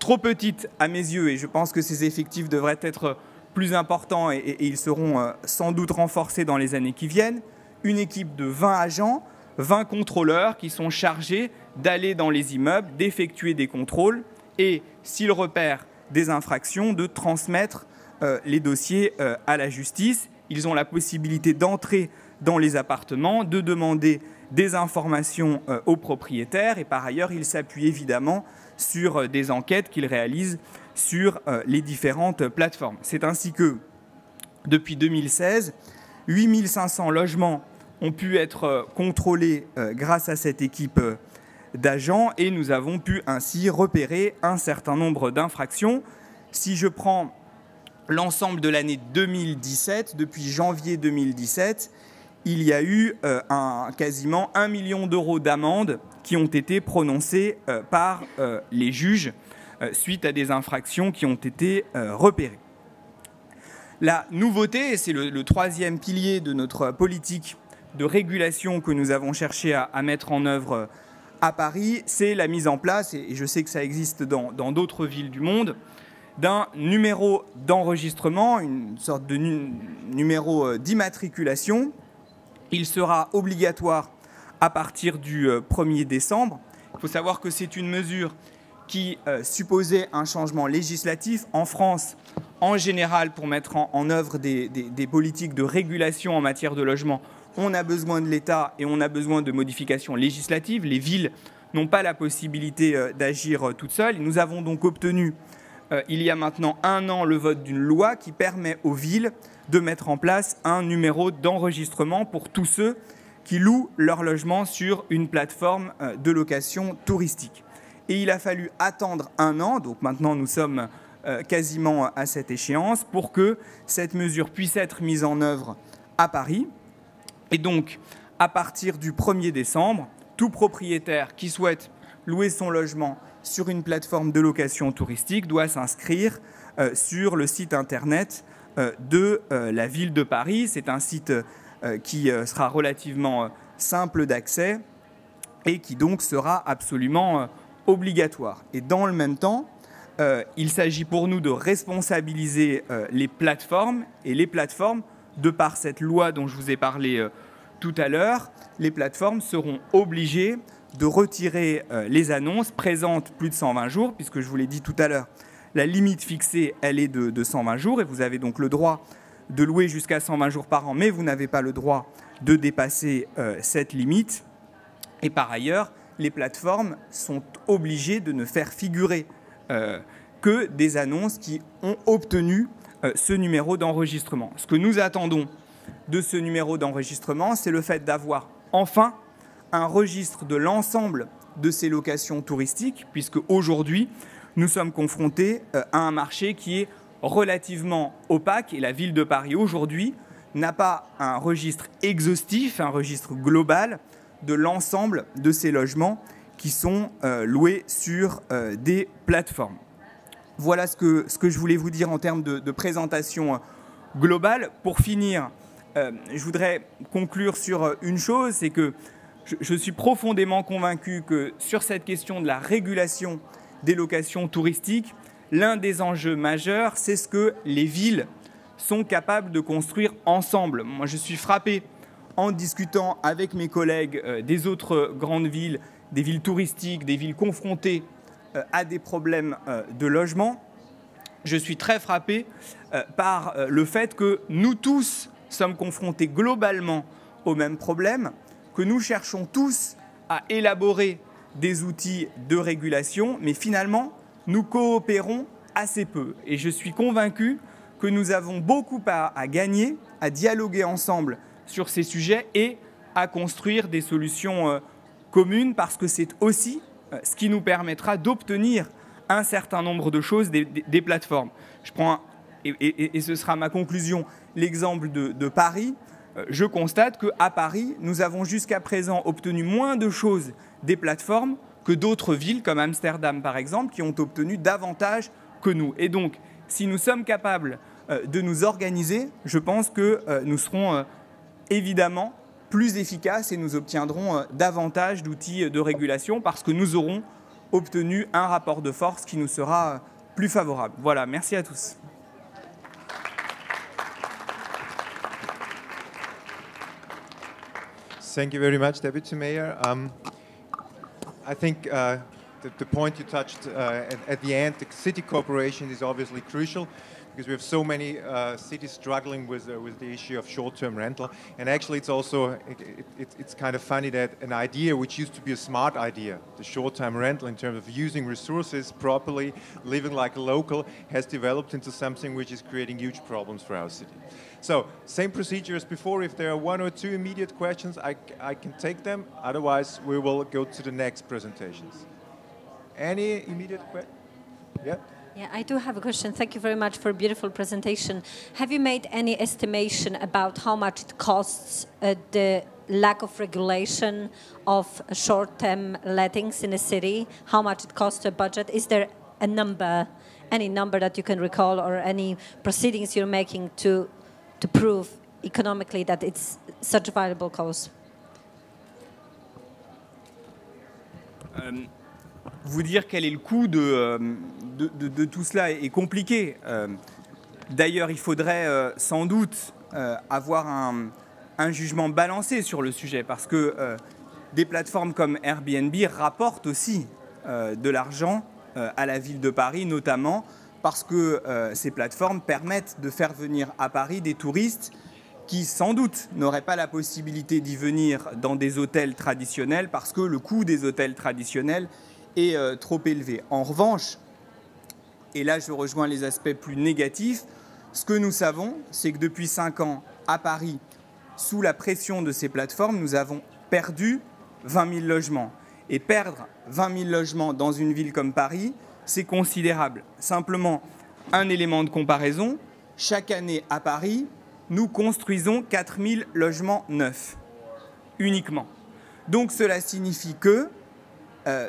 trop petite à mes yeux, et je pense que ses effectifs devraient être plus importants et ils seront sans doute renforcés dans les années qui viennent. Une équipe de 20 agents, 20 contrôleurs qui sont chargés d'aller dans les immeubles, d'effectuer des contrôles et, s'ils repèrent des infractions, de transmettre les dossiers à la justice. Ils ont la possibilité d'entrer dans les appartements, de demander des informations aux propriétaires et par ailleurs, ils s'appuient évidemment sur des enquêtes qu'ils réalisent sur les différentes plateformes. C'est ainsi que, depuis 2016, 8 500 logements ont pu être contrôlés grâce à cette équipe d'agents et nous avons pu ainsi repérer un certain nombre d'infractions. Si je prends l'ensemble de l'année 2017, depuis janvier 2017, il y a eu quasiment 1 million d'euros d'amende qui ont été prononcées par les juges suite à des infractions qui ont été repérées. La nouveauté, et c'est le troisième pilier de notre politique de régulation que nous avons cherché à mettre en œuvre à Paris, c'est la mise en place, et je sais que ça existe dans d'autres villes du monde, d'un numéro d'enregistrement, une sorte de numéro d'immatriculation. Il sera obligatoire à partir du 1er décembre. Il faut savoir que c'est une mesure qui supposait un changement législatif en France en général pour mettre en œuvre des politiques de régulation en matière de logement. On a besoin de l'État et on a besoin de modifications législatives. Les villes n'ont pas la possibilité d'agir toutes seules. Nous avons donc obtenu il y a maintenant un an le vote d'une loi qui permet aux villes de mettre en place un numéro d'enregistrement pour tous ceux qui louent leur logement sur une plateforme de location touristique. Et il a fallu attendre un an, donc maintenant nous sommes quasiment à cette échéance, pour que cette mesure puisse être mise en œuvre à Paris. Et donc, à partir du 1er décembre, tout propriétaire qui souhaite louer son logement sur une plateforme de location touristique doit s'inscrire sur le site internet de la ville de Paris. C'est un site qui sera relativement simple d'accès et qui donc sera absolument obligatoire. Et dans le même temps, il s'agit pour nous de responsabiliser les plateformes, et les plateformes, de par cette loi dont je vous ai parlé tout à l'heure, les plateformes seront obligées de retirer les annonces présentes plus de 120 jours, puisque je vous l'ai dit tout à l'heure, la limite fixée, elle est de 120 jours, et vous avez donc le droit de louer jusqu'à 120 jours par an, mais vous n'avez pas le droit de dépasser cette limite. Et par ailleurs, les plateformes sont obligées de ne faire figurer que des annonces qui ont obtenu ce numéro d'enregistrement. Ce que nous attendons de ce numéro d'enregistrement, c'est le fait d'avoir enfin un registre de l'ensemble de ces locations touristiques, puisque aujourd'hui, nous sommes confrontés à un marché qui est relativement opaque et la ville de Paris aujourd'hui n'a pas un registre exhaustif, un registre global de l'ensemble de ces logements qui sont loués sur des plateformes. Voilà ce que je voulais vous dire en termes de présentation globale. Pour finir, je voudrais conclure sur une chose, c'est que je suis profondément convaincu que sur cette question de la régulation des locations touristiques, l'un des enjeux majeurs, c'est ce que les villes sont capables de construire ensemble. Moi, je suis frappé en discutant avec mes collègues des autres grandes villes, des villes touristiques, des villes confrontées à des problèmes de logement. Je suis très frappé par le fait que nous tous sommes confrontés globalement aux mêmes problèmes, que nous cherchons tous à élaborer des outils de régulation, mais finalement, nous coopérons assez peu. Et je suis convaincu que nous avons beaucoup à gagner, à dialoguer ensemble sur ces sujets et à construire des solutions communes, parce que c'est aussi ce qui nous permettra d'obtenir un certain nombre de choses des plateformes. Je prends, et ce sera ma conclusion, l'exemple de Paris. Je constate qu'à Paris, nous avons jusqu'à présent obtenu moins de choses des plateformes que d'autres villes, comme Amsterdam par exemple, qui ont obtenu davantage que nous. Et donc, si nous sommes capables de nous organiser, je pense que nous serons évidemment plus efficaces et nous obtiendrons davantage d'outils de régulation parce que nous aurons obtenu un rapport de force qui nous sera plus favorable. Voilà, merci à tous. Thank you very much, Deputy Mayor. I think the point you touched at the end, the city cooperation is obviously crucial, because we have so many cities struggling with the issue of short-term rental. And actually, it's also it's kind of funny that an idea which used to be a smart idea, the short-term rental in terms of using resources properly, living like a local, has developed into something which is creating huge problems for our city. So, same procedure as before. If there are one or two immediate questions, I can take them. Otherwise, we will go to the next presentations. Any immediate questions? Yeah? Yeah, I do have a question. Thank you very much for a beautiful presentation. Have you made any estimation about how much it costs the lack of regulation of short-term lettings in a city? How much it costs a budget? Is there a number, any number that you can recall, or any proceedings you're making to prove economically that it's such a viable cause? Vous dire quel est le coût de tout cela est compliqué. D'ailleurs, il faudrait sans doute avoir un jugement balancé sur le sujet, parce que des plateformes comme Airbnb rapportent aussi de l'argent à la ville de Paris, notamment parce que ces plateformes permettent de faire venir à Paris des touristes qui, sans doute, n'auraient pas la possibilité d'y venir dans des hôtels traditionnels, parce que le coût des hôtels traditionnels est trop élevé. En revanche, et là je rejoins les aspects plus négatifs, ce que nous savons, c'est que depuis 5 ans, à Paris, sous la pression de ces plateformes, nous avons perdu 20 000 logements. Et perdre 20 000 logements dans une ville comme Paris, c'est considérable. Simplement, un élément de comparaison, chaque année à Paris, nous construisons 4 000 logements neufs, uniquement. Donc cela signifie que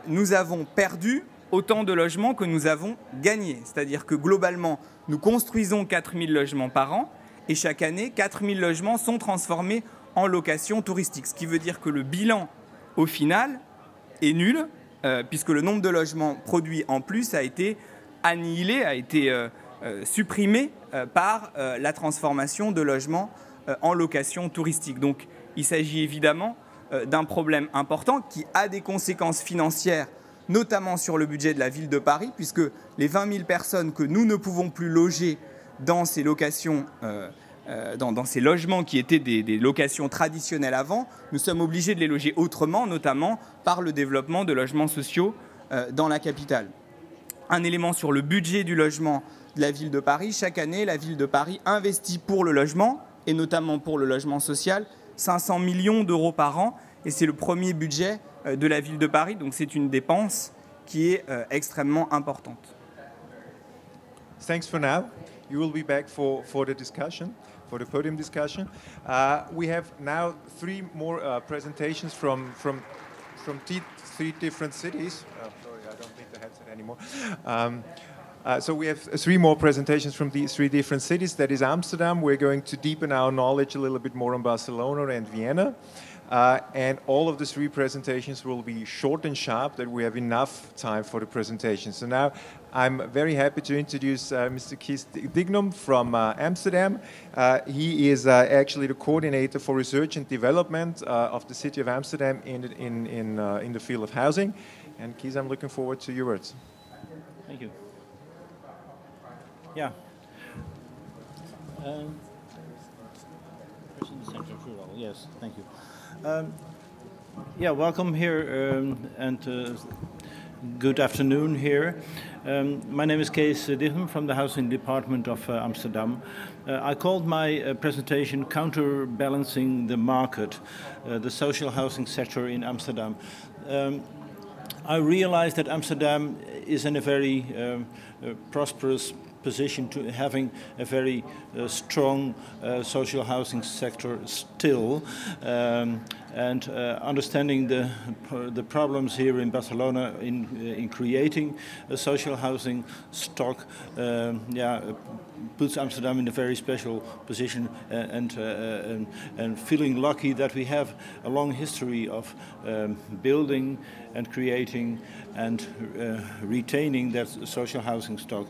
nous avons perdu autant de logements que nous avons gagnés. C'est-à-dire que globalement, nous construisons 4 000 logements par an et chaque année, 4 000 logements sont transformés en location touristique. Ce qui veut dire que le bilan, au final, est nul, puisque le nombre de logements produits en plus a été annihilé, a été supprimé par la transformation de logements en location touristique. Donc il s'agit évidemment d'un problème important qui a des conséquences financières, notamment sur le budget de la ville de Paris, puisque les 20 000 personnes que nous ne pouvons plus loger dans ces locations, dans ces logements qui étaient des locations traditionnelles avant, nous sommes obligés de les loger autrement, notamment par le développement de logements sociaux dans la capitale. Un élément sur le budget du logement de la ville de Paris, chaque année, la ville de Paris investit pour le logement, et notamment pour le logement social, 500 millions d'euros par an, et c'est le premier budget de la ville de Paris, donc c'est une dépense qui est extrêmement importante. Thanks for now. You will be back for the discussion, for the podium discussion. We have now three more presentations from three different cities. Sorry, I don't need the headset anymore. So we have three more presentations from these three different cities. That is Amsterdam. We're going to deepen our knowledge a little bit more on Barcelona and Vienna. And all of the three presentations will be short and sharp, that we have enough time for the presentation. So now I'm very happy to introduce Mr. Kees Dignum from Amsterdam. He is actually the coordinator for research and development of the city of Amsterdam in the field of housing. And Kees, I'm looking forward to your words. Thank you. Yeah. Yes, thank you. Yeah, welcome here and good afternoon here. My name is Kees Dignum from the Housing Department of Amsterdam. I called my presentation Counterbalancing the Market, the social housing sector in Amsterdam. I realized that Amsterdam is in a very prosperous position, to having a very strong social housing sector still, and understanding the problems here in Barcelona in creating a social housing stock, yeah, puts Amsterdam in a very special position, and feeling lucky that we have a long history of building and creating and retaining that social housing stock.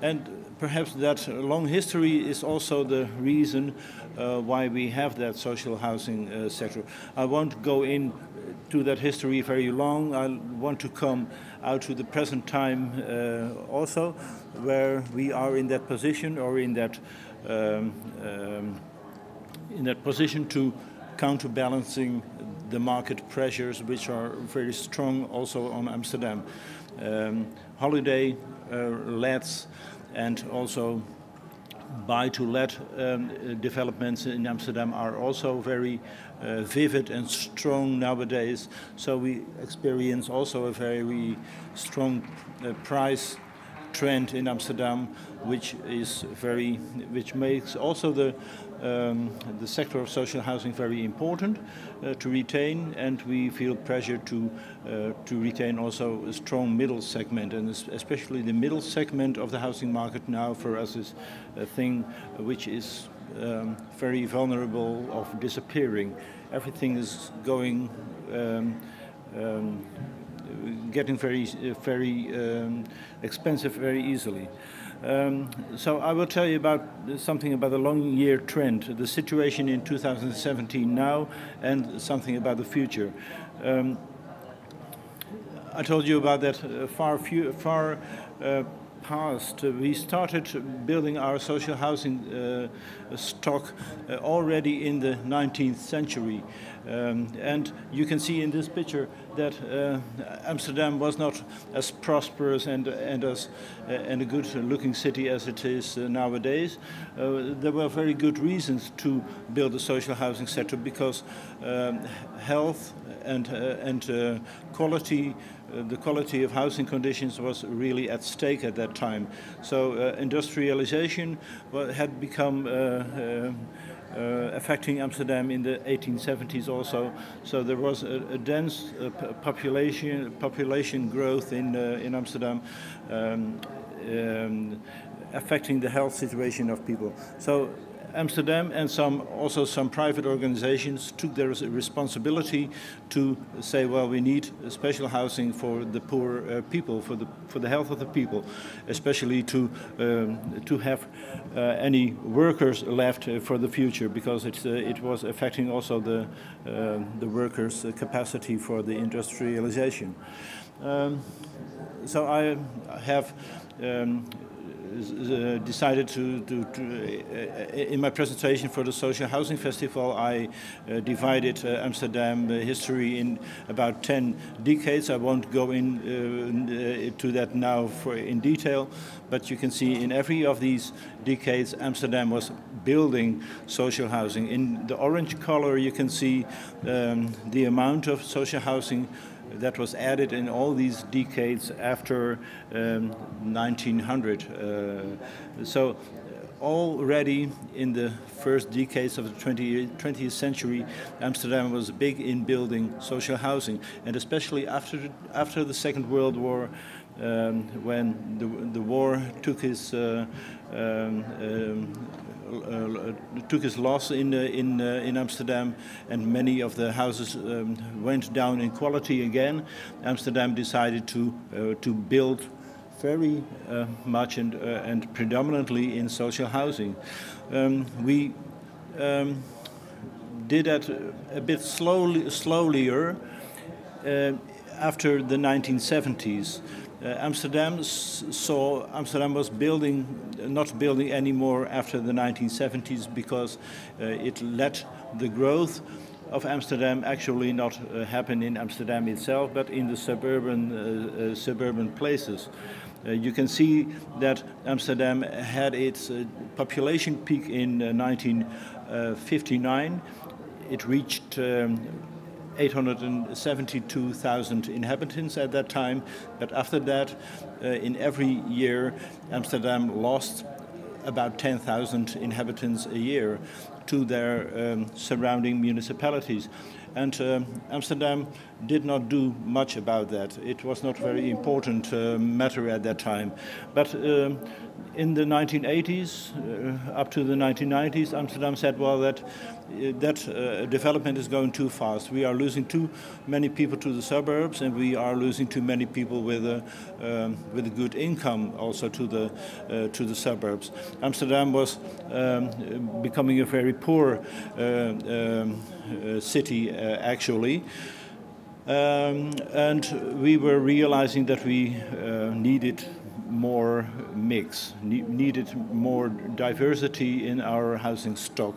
And perhaps that long history is also the reason why we have that social housing sector. I won't go in to that history very long. I want to come out to the present time also, where we are in that position, or in that position to counterbalancing the market pressures, which are very strong also on Amsterdam. Holiday lets and also buy-to-let developments in Amsterdam are also very vivid and strong nowadays. So we experience also a very strong price trend in Amsterdam, which is which makes also the sector of social housing very important to retain, and we feel pressure to retain also a strong middle segment, and especially the middle segment of the housing market now for us is a thing which is very vulnerable of disappearing. Everything is going getting very expensive very easily. So I will tell you about something about the long year trend, the situation in 2017 now, and something about the future. I told you about that far past. We started building our social housing stock already in the 19th century. And you can see in this picture that Amsterdam was not as prosperous and a good-looking city as it is nowadays. There were very good reasons to build a social housing sector, because health and quality, the quality of housing conditions was really at stake at that time. So industrialization had become affecting Amsterdam in the 1870s also, so there was a dense population growth in Amsterdam, affecting the health situation of people. So Amsterdam and also some private organizations took their responsibility to say, well, we need special housing for the poor people, for the health of the people, especially to have any workers left for the future, because it was affecting also the workers' capacity for the industrialization. So I have decided to in my presentation for the Social Housing Festival, I divided Amsterdam history in about 10 decades. I won't go into that now in detail, but you can see in every of these decades Amsterdam was building social housing. In the orange color you can see the amount of social housing that was added in all these decades after 1900. So already in the first decades of the 20th century, Amsterdam was big in building social housing, and especially after the Second World War, when the war took his loss in Amsterdam, and many of the houses went down in quality again. Amsterdam decided to build very much and predominantly in social housing. We did that a bit slowlier after the 1970s. Amsterdam was not building anymore after the 1970s, because it let the growth of Amsterdam actually not happen in Amsterdam itself, but in the suburban places. You can see that Amsterdam had its population peak in 1959. It reached 872,000 inhabitants at that time, but after that, in every year, Amsterdam lost about 10,000 inhabitants a year to their surrounding municipalities. And Amsterdam did not do much about that. It was not very important matter at that time. But in the 1980s, up to the 1990s, Amsterdam said, well, that development is going too fast. We are losing too many people to the suburbs, and we are losing too many people with a good income also to the suburbs. Amsterdam was becoming a very poor city actually. And we were realizing that we needed more mix, needed more diversity in our housing stock.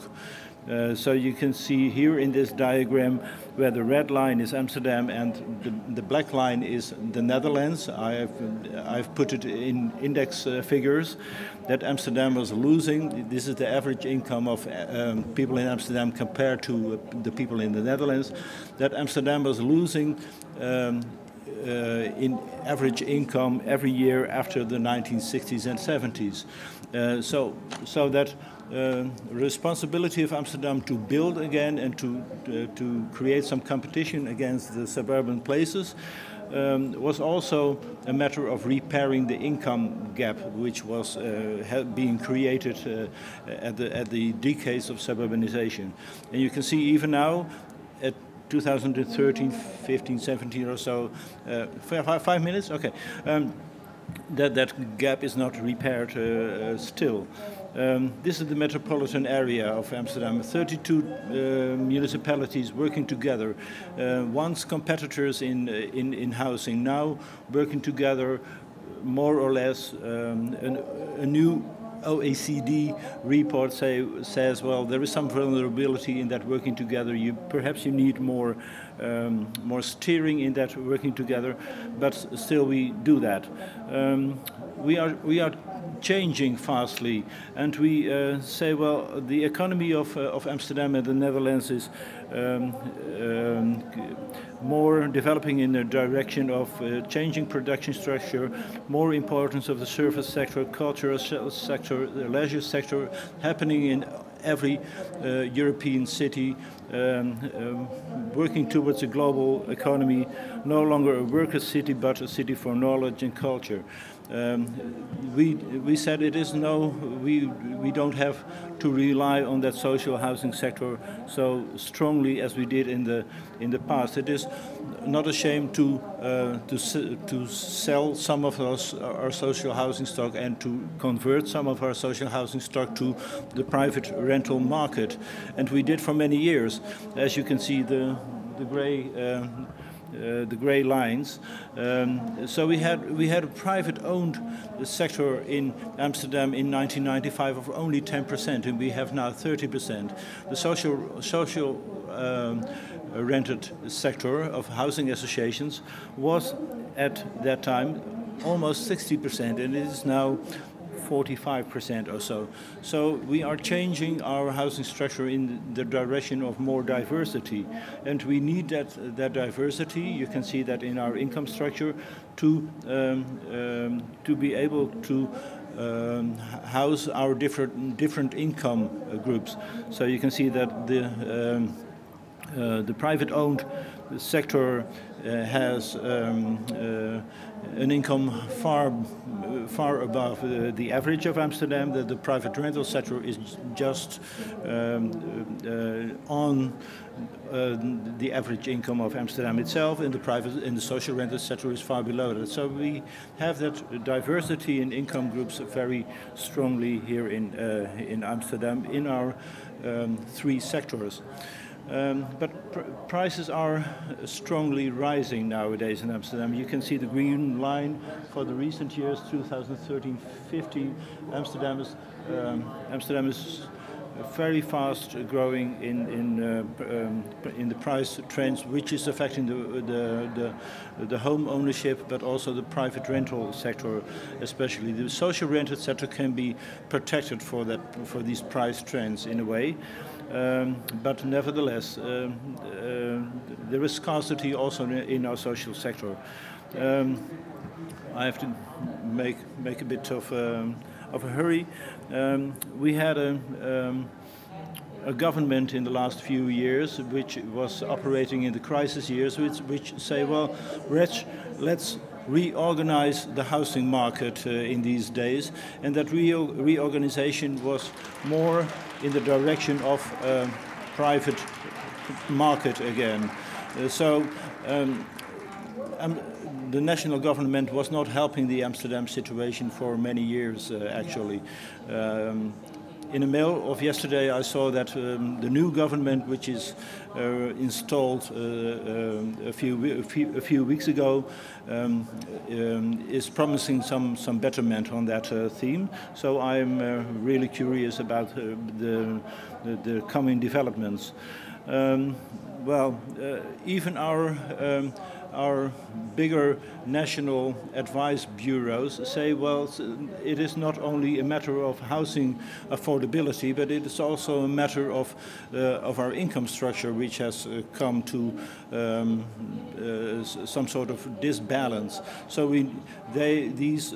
So you can see here in this diagram where the red line is Amsterdam and the black line is the Netherlands. I've put it in index figures that Amsterdam was losing. This is the average income of people in Amsterdam compared to the people in the Netherlands. That Amsterdam was losing in average income every year after the 1960s and 70s. So that responsibility of Amsterdam to build again and to create some competition against the suburban places was also a matter of repairing the income gap, which was being created at the decades of suburbanization. And you can see even now, at 2013, 15, 17 or so, 5 minutes, okay, that gap is not repaired still. This is the metropolitan area of Amsterdam, 32 municipalities working together, once competitors in housing, now working together more or less. A new OECD report says, well, there is some vulnerability in that working together. Perhaps you need more steering in that working together, but still we do that. We are changing fastly, and we say, well, the economy of Amsterdam and the Netherlands is more developing in the direction of changing production structure, more importance of the service sector, cultural sector, the leisure sector, happening in every European city, working towards a global economy, no longer a workers' city, but a city for knowledge and culture. We said it is we don't have to rely on that social housing sector so strongly as we did in the past. It is not a shame to sell some of our social housing stock and to convert some of our social housing stock to the private rental market, and we did for many years. As you can see, the grey lines. So we had a private-owned sector in Amsterdam in 1995 of only 10%, and we have now 30%. The social rented sector of housing associations was at that time almost 60%, and it is now 45% or so. So we are changing our housing structure in the direction of more diversity, and we need that diversity. You can see that in our income structure to be able to house our different income groups. So you can see that the private-owned sector has an income far above the average of Amsterdam. The private rental sector is just on the average income of Amsterdam itself, and the social rental sector is far below that. So we have that diversity in income groups very strongly here in Amsterdam in our three sectors. But prices are strongly rising nowadays in Amsterdam. You can see the green line for the recent years, 2013-15. Amsterdam is very fast growing in the price trends, which is affecting the home ownership, but also the private rental sector, especially. The social rented sector can be protected for these price trends in a way. But nevertheless, there is scarcity also in our social sector. I have to make a bit of a hurry. We had a government in the last few years which was operating in the crisis years, which say, well, let's reorganize the housing market in these days, and that reorganization was more in the direction of private market again. The national government was not helping the Amsterdam situation for many years, actually. In a mail of yesterday, I saw that the new government, which is installed a few weeks ago, is promising some betterment on that theme. So I'm really curious about the coming developments. Even our bigger national advice bureaus say, well, it is not only a matter of housing affordability, but it is also a matter of our income structure, which has come to some sort of disbalance. So these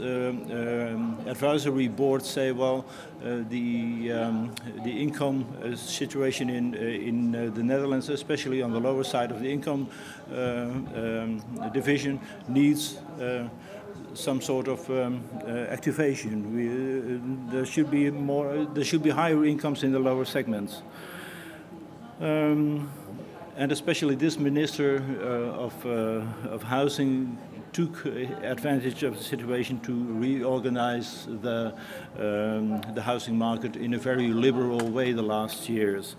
advisory boards say, well, the income situation in the Netherlands, especially on the lower side of the income division, needs some sort of activation. There should be higher incomes in the lower segments. And especially this minister of housing took advantage of the situation to reorganize the housing market in a very liberal way the last years.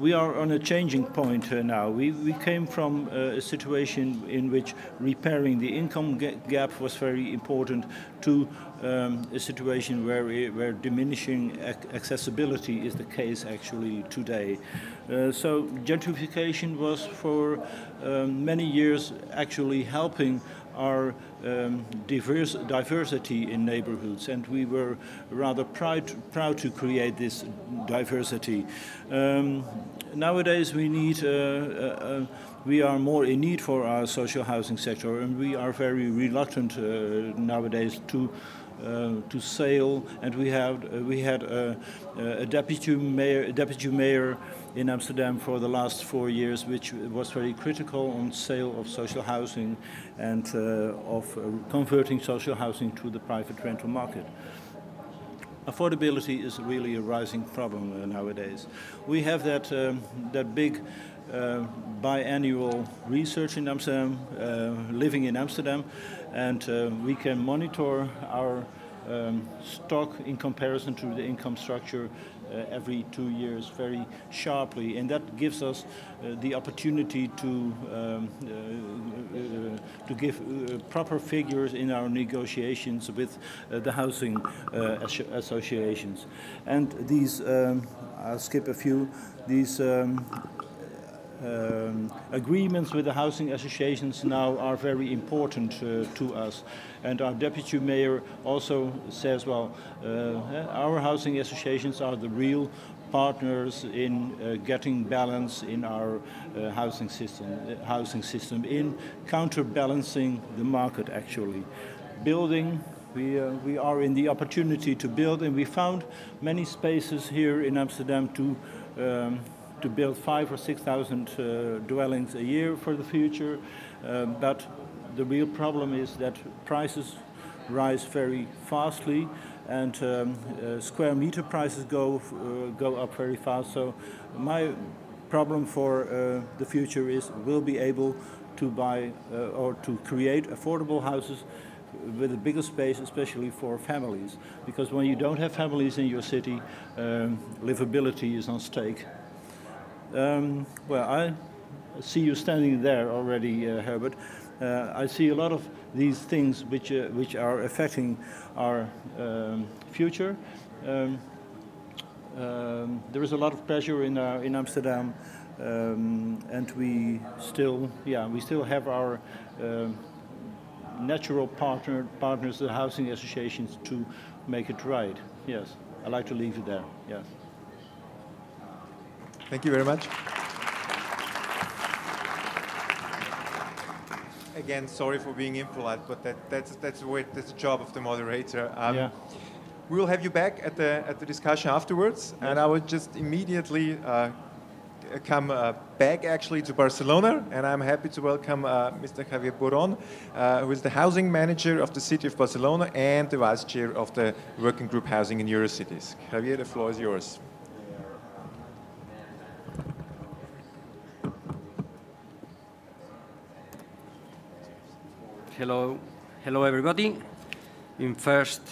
We are on a changing point now. We came from a situation in which repairing the income gap was very important to a situation where diminishing accessibility is the case actually today. So gentrification was for many years actually helping our diversity in neighborhoods, and we were rather proud to create this diversity. Nowadays we are more in need for our social housing sector, and we are very reluctant nowadays to sell. And we had a deputy mayor in Amsterdam for the last 4 years, which was very critical on sale of social housing and of converting social housing to the private rental market. Affordability is really a rising problem nowadays. We have that big biannual research in Amsterdam, living in Amsterdam, and we can monitor our stock in comparison to the income structure every 2 years very sharply, and that gives us the opportunity to give proper figures in our negotiations with the housing associations. And these, I'll skip a few, these agreements with the housing associations now are very important to us, and our deputy mayor also says, well, our housing associations are the real partners in getting balance in our housing system, in counterbalancing the market actually. Building. We are in the opportunity to build, and we found many spaces here in Amsterdam to build 5,000 or 6,000 dwellings a year for the future, but the real problem is that prices rise very fastly, and square meter prices go up very fast. So my problem for the future is, we'll be able to buy or to create affordable houses with a bigger space, especially for families, because when you don't have families in your city, livability is on stake. I see you standing there already, Herbert. I see a lot of these things which are affecting our future. There is a lot of pressure in Amsterdam, and we still have our natural partners, the housing associations, to make it right. Yes, I'd like to leave it there. Yes. Thank you very much. Again, sorry for being impolite, but that's the job of the moderator. We will have you back at the discussion afterwards, and I would just immediately come back actually to Barcelona, and I'm happy to welcome Mr. Xavier Burón, who is the housing manager of the city of Barcelona and the vice chair of the working group Housing in Eurocities. Xavier, the floor is yours. Hello everybody. The first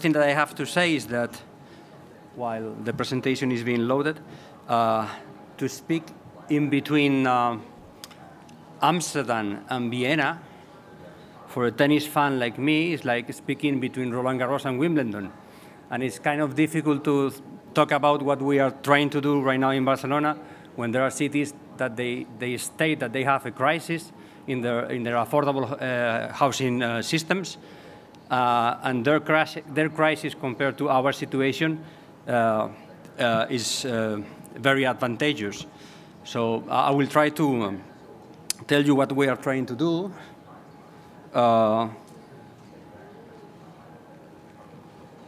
thing that I have to say is that while the presentation is being loaded, to speak in between Amsterdam and Vienna. For a tennis fan like me, it's like speaking between Roland Garros and Wimbledon. And it's kind of difficult to talk about what we are trying to do right now in Barcelona when there are cities that they state that they have a crisis in their affordable housing systems. And their crisis compared to our situation is very advantageous. So I will try to tell you what we are trying to do.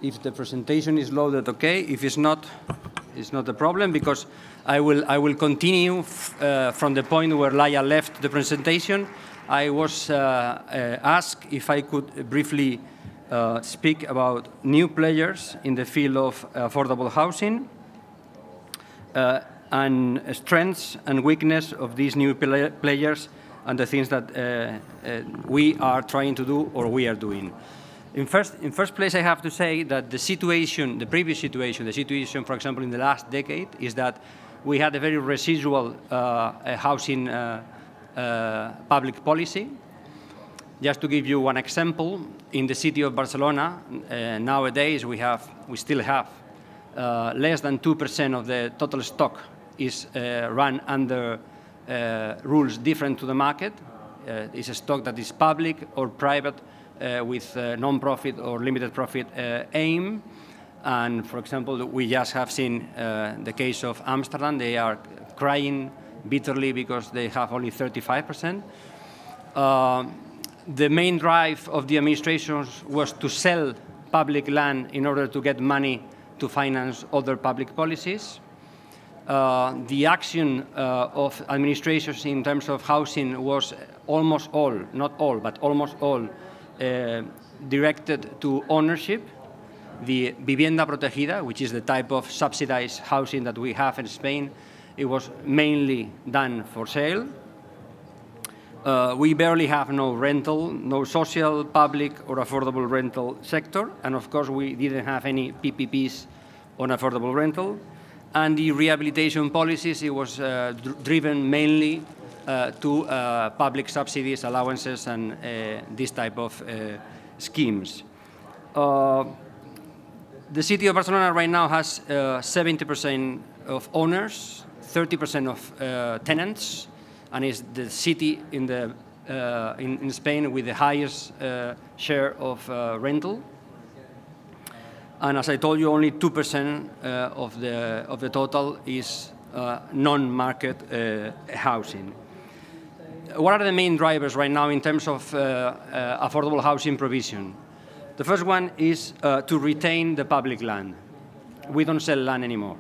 If the presentation is loaded, okay. If it's not a problem, because I will continue from the point where Laia left the presentation. I was asked if I could briefly speak about new players in the field of affordable housing and strengths and weaknesses of these new players and the things that we are trying to do or we are doing. In first place, I have to say that the previous situation, for example, in the last decade, is that we had a very residual housing public policy. Just to give you one example, in the city of Barcelona, nowadays we still have less than 2% of the total stock is run under rules different to the market. It's a stock that is public or private, with non-profit or limited profit aim. And for example, we just have seen the case of Amsterdam. They are crying bitterly because they have only 35%. The main drive of the administrations was to sell public land in order to get money to finance other public policies. The action of administrations in terms of housing was almost all, not all, but almost all, directed to ownership. The vivienda protegida, which is the type of subsidized housing that we have in Spain, it was mainly done for sale. We barely have no rental, no social, public, or affordable rental sector. And of course, we didn't have any PPPs on affordable rental. And the rehabilitation policies, it was driven mainly to public subsidies, allowances, and this type of schemes. The city of Barcelona right now has 70% of owners, 30% of tenants, and is the city in Spain with the highest share of rental. And as I told you, only 2% of the total is non-market housing. What are the main drivers right now in terms of affordable housing provision? The first one is to retain the public land. We don't sell land anymore.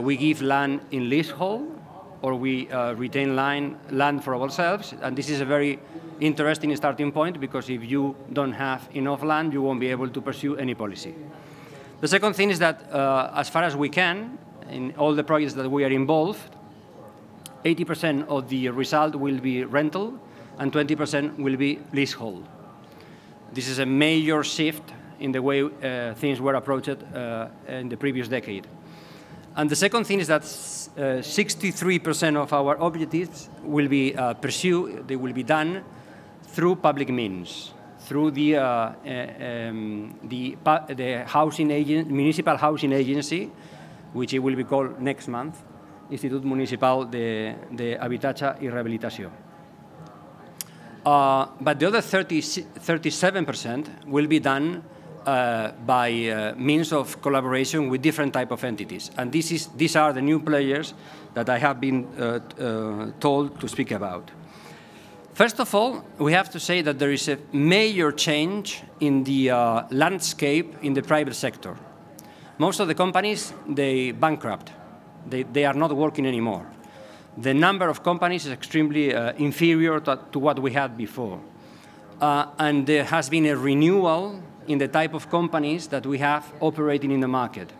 We give land in leasehold, or we retain land for ourselves. And this is a very interesting starting point, because if you don't have enough land, you won't be able to pursue any policy. The second thing is that as far as we can, in all the projects that we are involved, 80% of the result will be rental and 20% will be leasehold. This is a major shift in the way things were approached in the previous decade. And the second thing is that 63% of our objectives will be pursued, they will be done through public means, through the housing agent, municipal housing agency, which it will be called next month, Institut Municipal de l'Habitatge i Rehabilitació. But the other 37% will be done by means of collaboration with different type of entities. And these are the new players that I have been told to speak about. First of all, we have to say that there is a major change in the landscape in the private sector. Most of the companies, they bankrupt. They are not working anymore. The number of companies is extremely inferior to what we had before. And there has been a renewal in the type of companies that we have operating in the market.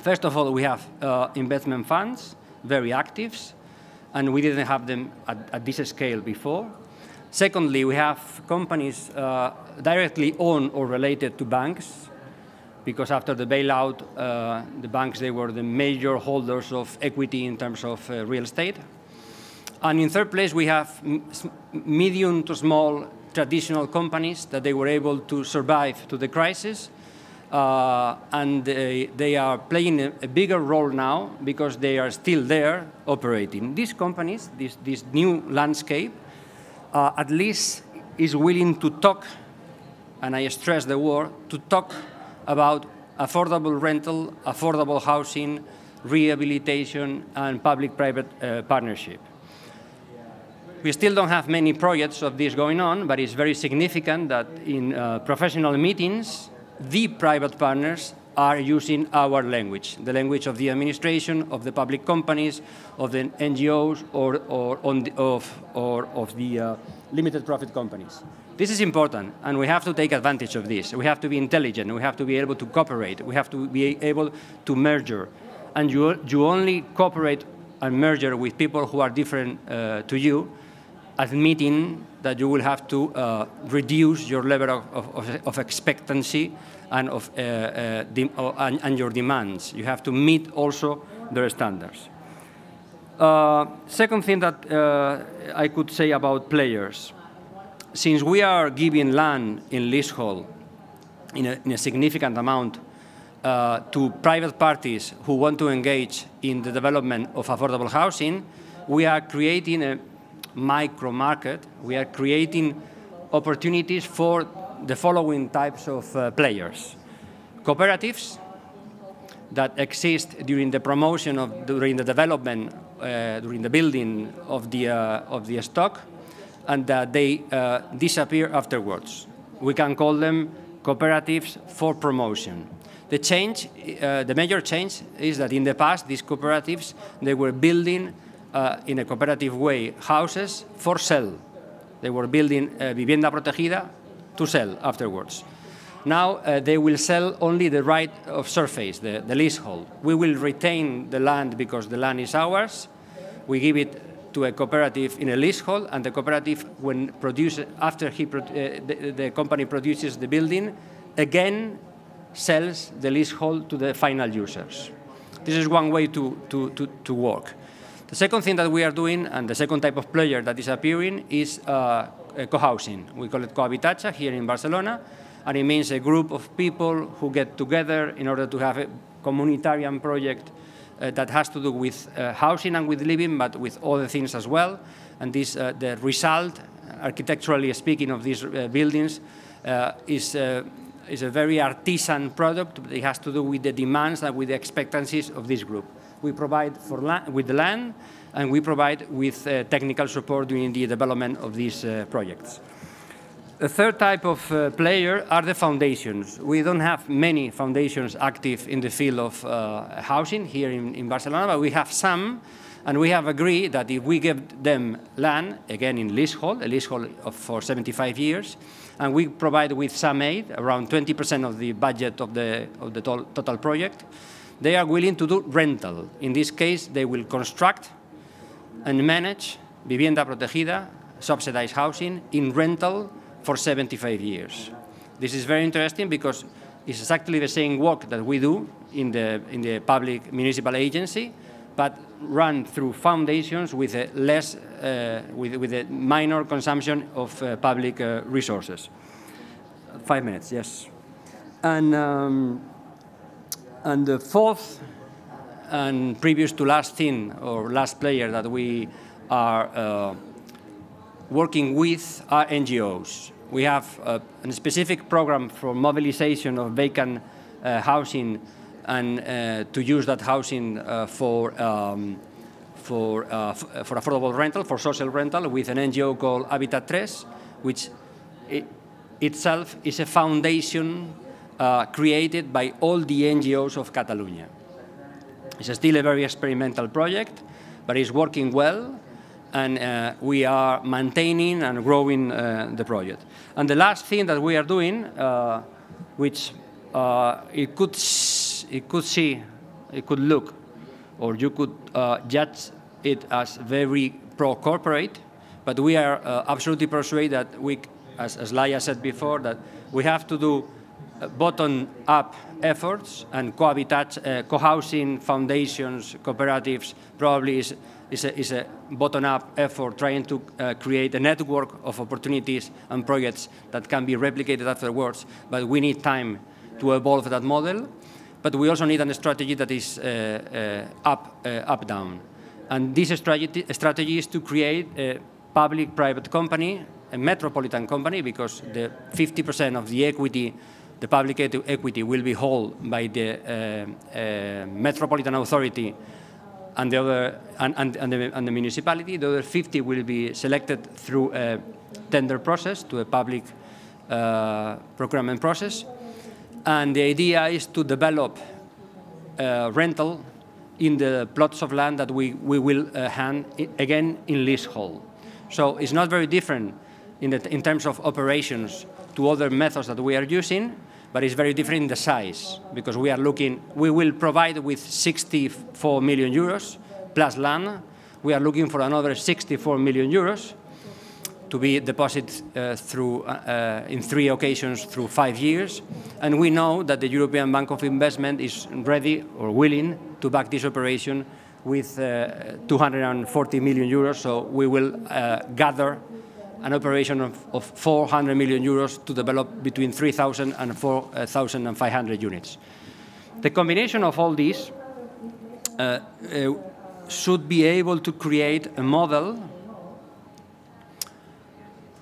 First of all, we have investment funds, very active, and we didn't have them at this scale before. Secondly, we have companies directly owned or related to banks. because after the bailout, the banks, they were the major holders of equity in terms of real estate. And in third place, we have medium to small traditional companies that they were able to survive to the crisis. And they are playing a bigger role now because they are still there operating. These companies, this new landscape, at least is willing to talk, and I stress the word, to talk about affordable rental, affordable housing, rehabilitation, and public-private partnership. We still don't have many projects of this going on, but it's very significant that in professional meetings, the private partners are using our language, the language of the administration, of the public companies, of the NGOs, or of the limited profit companies. This is important, and we have to take advantage of this. We have to be intelligent, we have to be able to cooperate, we have to be able to merger. And you only cooperate and merger with people who are different to you, admitting that you will have to reduce your level of expectancy and of and your demands. You have to meet also their standards. Second thing that I could say about players, since we are giving land in leasehold in a significant amount to private parties who want to engage in the development of affordable housing, we are creating a micro market. We are creating opportunities for the following types of players: cooperatives that exist during the promotion of, during the development, during the building of the stock, and that they disappear afterwards. We can call them cooperatives for promotion. The change, the major change, is that in the past these cooperatives, they were building in a cooperative way houses for sale. They were building vivienda protegida to sell afterwards. Now they will sell only the right of surface, the leasehold. We will retain the land because the land is ours. We give it to a cooperative in a leasehold, and the cooperative, when produces, after the company produces the building, again sells the leasehold to the final users. This is one way to work. The second thing that we are doing, and the second type of player that is appearing, is co-housing. We call it cohabitatge here in Barcelona, and it means a group of people who get together in order to have a communitarian project that has to do with housing and with living, but with other things as well. And this, the result, architecturally speaking, of these buildings is a very artisan product. It has to do with the demands and with the expectancies of this group. We provide with the land, and we provide with technical support during the development of these projects. The third type of player are the foundations. We don't have many foundations active in the field of housing here in Barcelona, but we have some, and we have agreed that if we give them land, again in leasehold, a leasehold for 75 years, and we provide with some aid, around 20% of the budget of the total project, they are willing to do rental. In this case, they will construct and manage vivienda protegida, subsidized housing, in rental for 75 years. This is very interesting because it's exactly the same work that we do in the public municipal agency, but run through foundations with a less, with a minor consumption of public resources. 5 minutes, yes. And the fourth and previous to last thing, or last player that we are working with, are NGOs. We have a specific program for mobilization of vacant housing and to use that housing for affordable rental, for social rental, with an NGO called Habitat 3, which itself is a foundation created by all the NGOs of Catalonia. It's still a very experimental project, but it's working well, and we are maintaining and growing the project. And the last thing that we are doing, which it could look, or you could judge it as very pro-corporate, but we are absolutely persuaded that we, as Laia said before, that we have to do bottom-up efforts, and co-housing foundations, cooperatives, probably is a bottom-up effort trying to create a network of opportunities and projects that can be replicated afterwards, but we need time to evolve that model. But we also need a strategy that is up-down. And this strategy is to create a public-private company, a metropolitan company, because the 50% of the equity, the public equity, will be held by the metropolitan authority and the other and the municipality. The other 50 will be selected through a tender process to a public procurement process. And the idea is to develop rental in the plots of land that we will hand, again, in leasehold. So it's not very different in terms of operations to other methods that we are using, but it's very different in the size, because we are looking, we will provide with 64 million euros plus land. We are looking for another 64 million euros to be deposited in 3 occasions through 5 years. And we know that the European Bank of Investment is ready or willing to back this operation with 240 million euros. So we will gather an operation of 400 million euros to develop between 3,000 and 4,500 units. The combination of all these should be able to create a model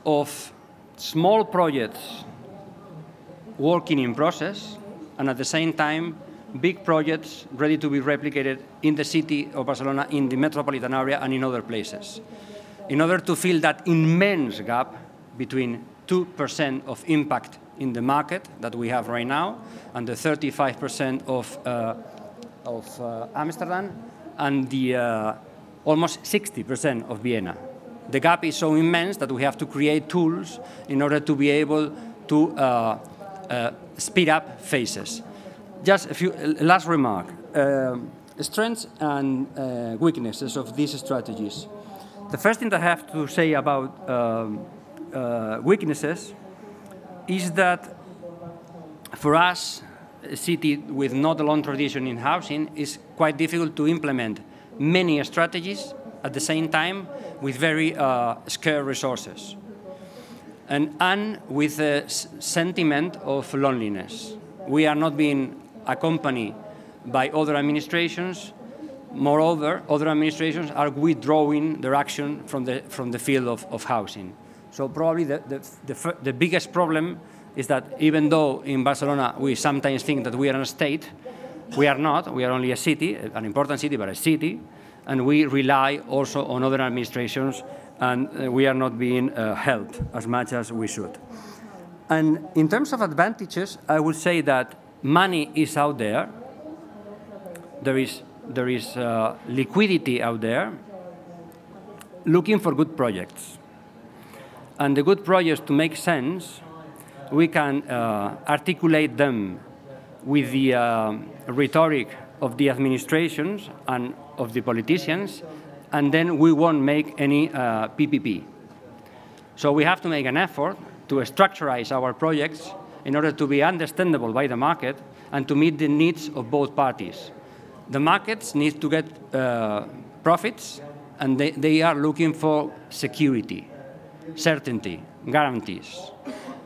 of small projects working in process, and at the same time, big projects ready to be replicated in the city of Barcelona, in the metropolitan area, and in other places, in order to fill that immense gap between 2% of impact in the market that we have right now and the 35% of Amsterdam and the almost 60% of Vienna. The gap is so immense that we have to create tools in order to be able to speed up phases. Just a few last remark. Strengths and weaknesses of these strategies. The first thing that I have to say about weaknesses is that for us, a city with not a long tradition in housing, is quite difficult to implement many strategies at the same time with very scarce resources and with a sentiment of loneliness. We are not being accompanied by other administrations. Moreover, other administrations are withdrawing their action from the field of housing. So probably the biggest problem is that even though in Barcelona we sometimes think that we are a state, we are not. We are only a city, an important city, but a city. And we rely also on other administrations, and we are not being helped as much as we should. And in terms of advantages, I would say that money is out there. There is liquidity out there looking for good projects. And the good projects, to make sense, we can articulate them with the rhetoric of the administrations and of the politicians, and then we won't make any PPP. So we have to make an effort to structurize our projects in order to be understandable by the market and to meet the needs of both parties. The markets need to get profits, and they are looking for security, certainty, guarantees.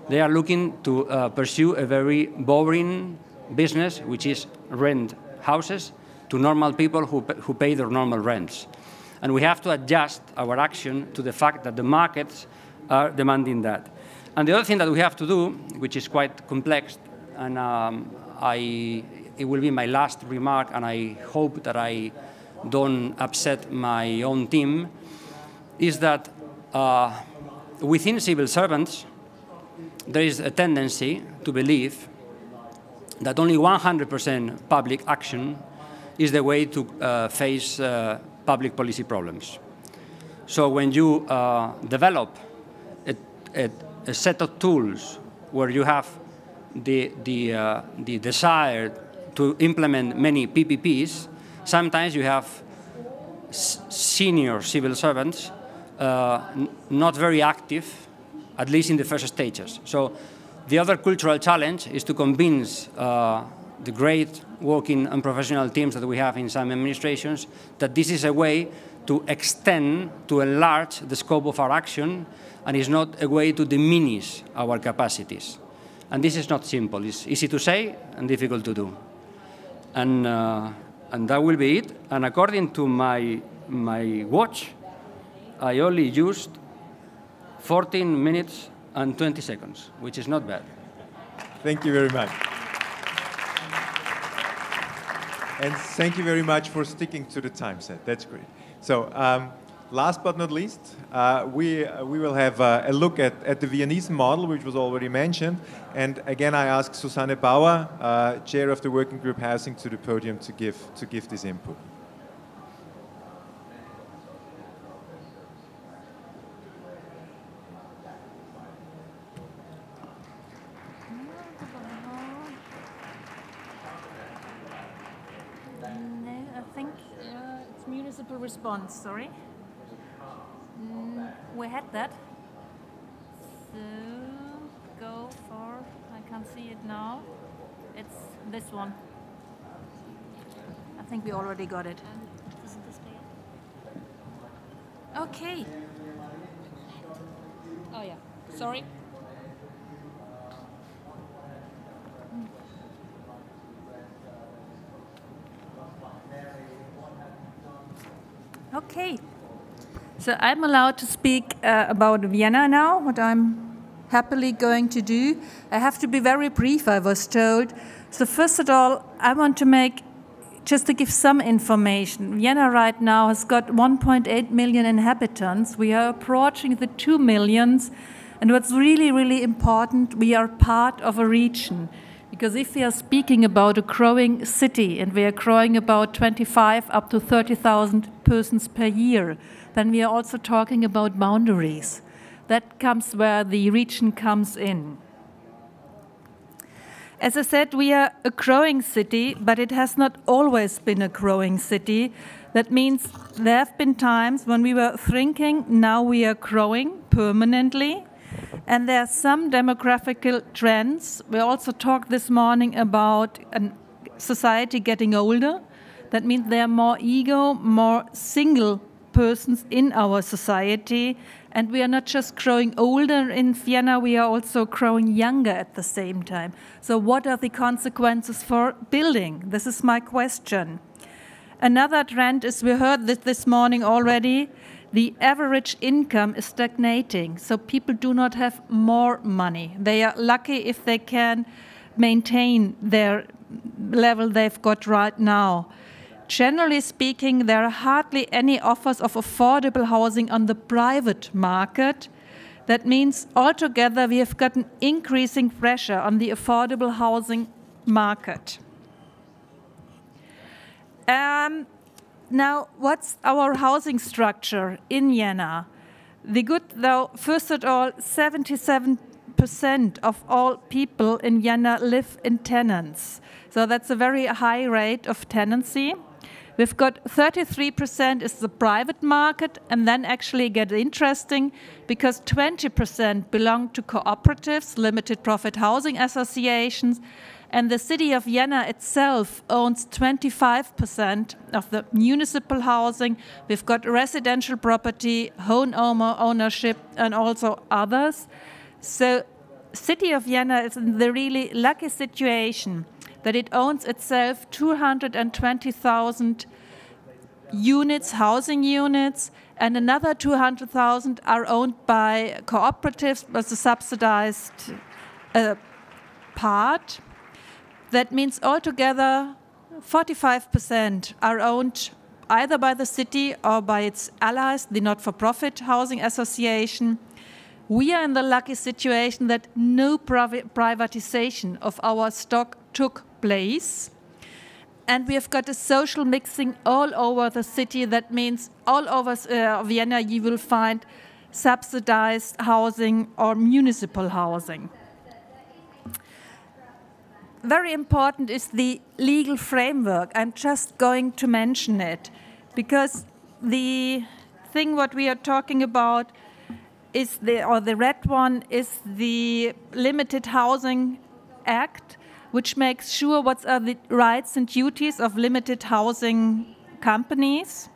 They are looking to pursue a very boring business, which is rent houses to normal people who pay their normal rents. And we have to adjust our action to the fact that the markets are demanding that. And the other thing that we have to do, which is quite complex, and it will be my last remark, and I hope that I don't upset my own team, is that within civil servants, there is a tendency to believe that only 100% public action is the way to face public policy problems. So when you develop a set of tools where you have the desire to implement many PPPs, sometimes you have senior civil servants not very active, at least in the first stages. So The other cultural challenge is to convince the great working and professional teams that we have in some administrations that this is a way to extend, to enlarge the scope of our action, and is not a way to diminish our capacities. And this is not simple. It's easy to say and difficult to do. And that will be it. And according to my watch, I only used 14 minutes and 20 seconds, which is not bad. Thank you very much. And thank you very much for sticking to the time set. That's great. So last but not least, we will have a look at the Viennese model, which was already mentioned. And again, I ask Susanne Bauer, chair of the Working Group Housing, to the podium to give this input. Response, sorry. We had that. So go for, I can't see it now. It's this one. I think we already got it. Okay. Oh yeah, sorry. Okay, so I'm allowed to speak about Vienna now, what I'm happily going to do. I have to be very brief, I was told. So first of all, I want to make, just to give some information, Vienna right now has got 1.8 million inhabitants. We are approaching the 2 million, and what's really, really important, we are part of a region. Because if we are speaking about a growing city and we are growing about 25 up to 30,000 persons per year, then we are also talking about boundaries. That comes where the region comes in. As I said, we are a growing city, but it has not always been a growing city. That means there have been times when we were shrinking, now we are growing permanently. And there are some demographical trends. We also talked this morning about society getting older. That means there are more ego, more single persons in our society. And we are not just growing older in Vienna, we are also growing younger at the same time. So what are the consequences for building? This is my question. Another trend is, we heard this morning already, the average income is stagnating, so people do not have more money. They are lucky if they can maintain their level they've got right now. Generally speaking, there are hardly any offers of affordable housing on the private market. That means altogether we have got an increasing pressure on the affordable housing market. Now, what's our housing structure in Vienna? The good, though, first of all, 77% of all people in Vienna live in tenants. So that's a very high rate of tenancy. We've got 33% is the private market, and then actually get interesting because 20% belong to cooperatives, limited profit housing associations, and the city of Vienna itself owns 25% of the municipal housing. We've got residential property, home ownership, and also others. So city of Vienna is in the really lucky situation that it owns itself 220,000 units, housing units, and another 200,000 are owned by cooperatives as a subsidized part. That means altogether 45% are owned either by the city or by its allies, the not-for-profit housing association. We are in the lucky situation that no privatization of our stock took place. And we have got a social mixing all over the city. That means all over Vienna you will find subsidized housing or municipal housing. Very important is the legal framework. I'm just going to mention it because the thing what we are talking about is the red one is the Limited Housing Act, which makes sure what are the rights and duties of limited housing companies.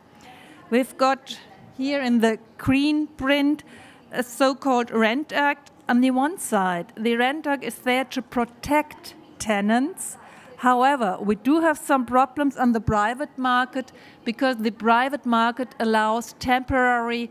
We've got here in the green print a so-called Rent Act. On the one side, the Rent Act is there to protect tenants. However, we do have some problems on the private market because the private market allows temporary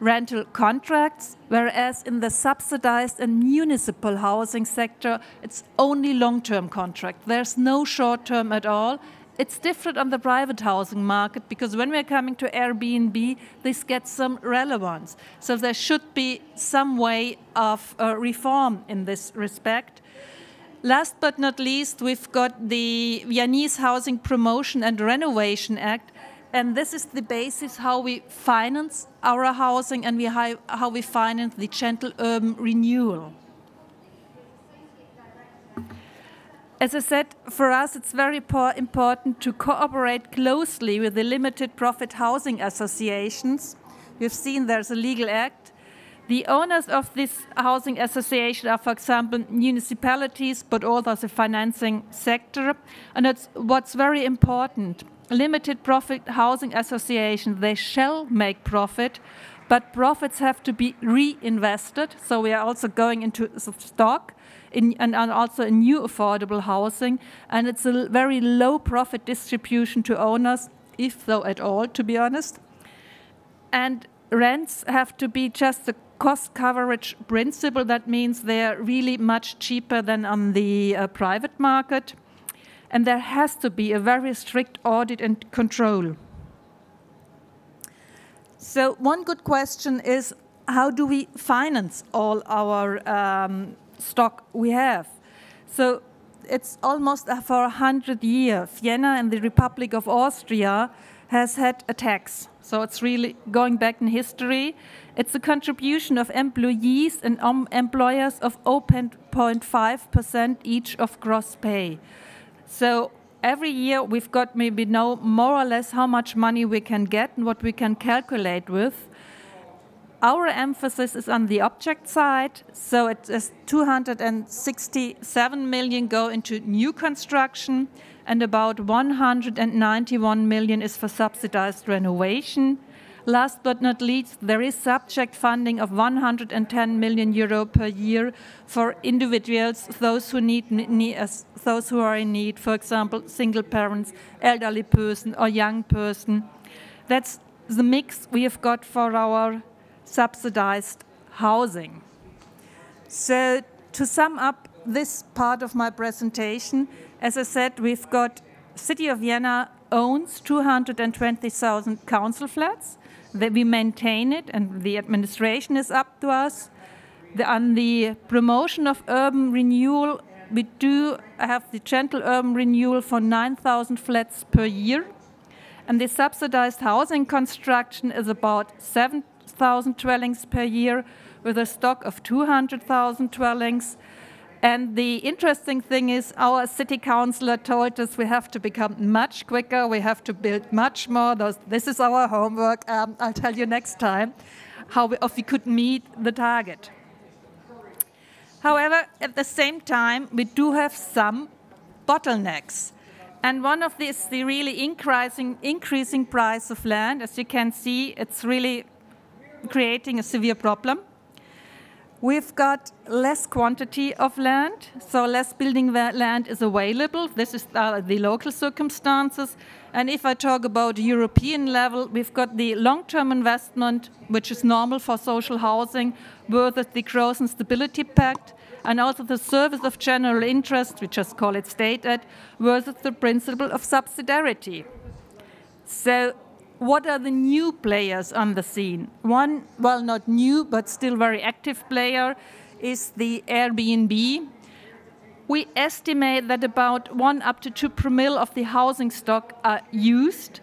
rental contracts, whereas in the subsidized and municipal housing sector, it's only long-term contract. There's no short-term at all. It's different on the private housing market because when we're coming to Airbnb, this gets some relevance. So there should be some way of reform in this respect. Last but not least, we've got the Viennese Housing Promotion and Renovation Act, and this is the basis how we finance our housing and how we finance the gentle urban renewal. As I said, for us it's very important to cooperate closely with the limited profit housing associations. You've seen there's a legal act. The owners of this housing association are, for example, municipalities, but also the financing sector. And that's what's very important. Limited profit housing association, they shall make profit, but profits have to be reinvested. So we are also going into stock and also in new affordable housing. And it's a very low profit distribution to owners, if though at all, to be honest. And rents have to be just a cost coverage principle. That means they're really much cheaper than on the private market. And there has to be a very strict audit and control. So one good question is, how do we finance all our stock we have? So it's almost for 100 years. Vienna and the Republic of Austria has had a tax. So it's really going back in history. It's a contribution of employees and employers of 0.5% each of gross pay. So every year we've got maybe now more or less how much money we can get and what we can calculate with. Our emphasis is on the object side, so it is 267 million go into new construction and about 191 million is for subsidized renovation. Last but not least, there is subject funding of 110 million euro per year for individuals, those who are in need, for example, single parents, elderly person or young person. That's the mix we have got for our subsidized housing. So to sum up this part of my presentation, as I said, we've got City of Vienna owns 220,000 council flats, that we maintain it and the administration is up to us. On the promotion of urban renewal, we do have the gentle urban renewal for 9,000 flats per year. And the subsidized housing construction is about 7,000 dwellings per year with a stock of 200,000 dwellings. And the interesting thing is our city councillor told us we have to become much quicker, we have to build much more. This is our homework. I'll tell you next time how we could meet the target. However, at the same time, we do have some bottlenecks. And one of these is the really increasing price of land. As you can see, it's really creating a severe problem. We've got less quantity of land, so less building land is available. This is the local circumstances. And if I talk about European level, we've got the long-term investment, which is normal for social housing, versus the Growth and Stability Pact, and also the service of general interest, we just call it state aid, versus the principle of subsidiarity. So what are the new players on the scene? One, well, not new, but still very active player is the Airbnb. We estimate that about 1 up to 2 promille of the housing stock are used.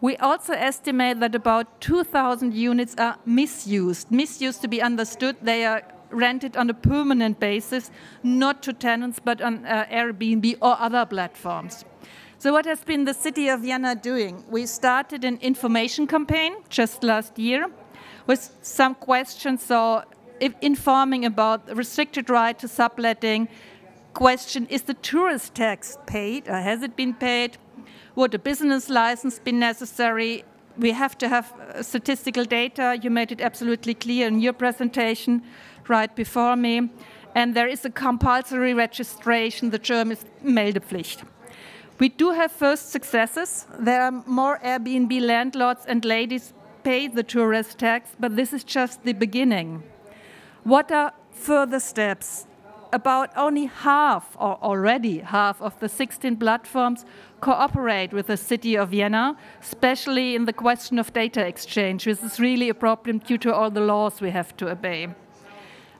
We also estimate that about 2,000 units are misused. Misused to be understood, they are rented on a permanent basis, not to tenants, but on Airbnb or other platforms. So what has been the City of Vienna doing? We started an information campaign just last year. with some questions. So if informing about the restricted right to subletting, question, is the tourist tax paid or has it been paid? Would a business license be necessary? We have to have statistical data. You made it absolutely clear in your presentation right before me. And there is a compulsory registration, the term is Meldepflicht. We do have first successes. There are more Airbnb landlords and ladies pay the tourist tax, but this is just the beginning. What are further steps? About only half, or already half, of the 16 platforms cooperate with the city of Vienna, especially in the question of data exchange, which is really a problem due to all the laws we have to obey.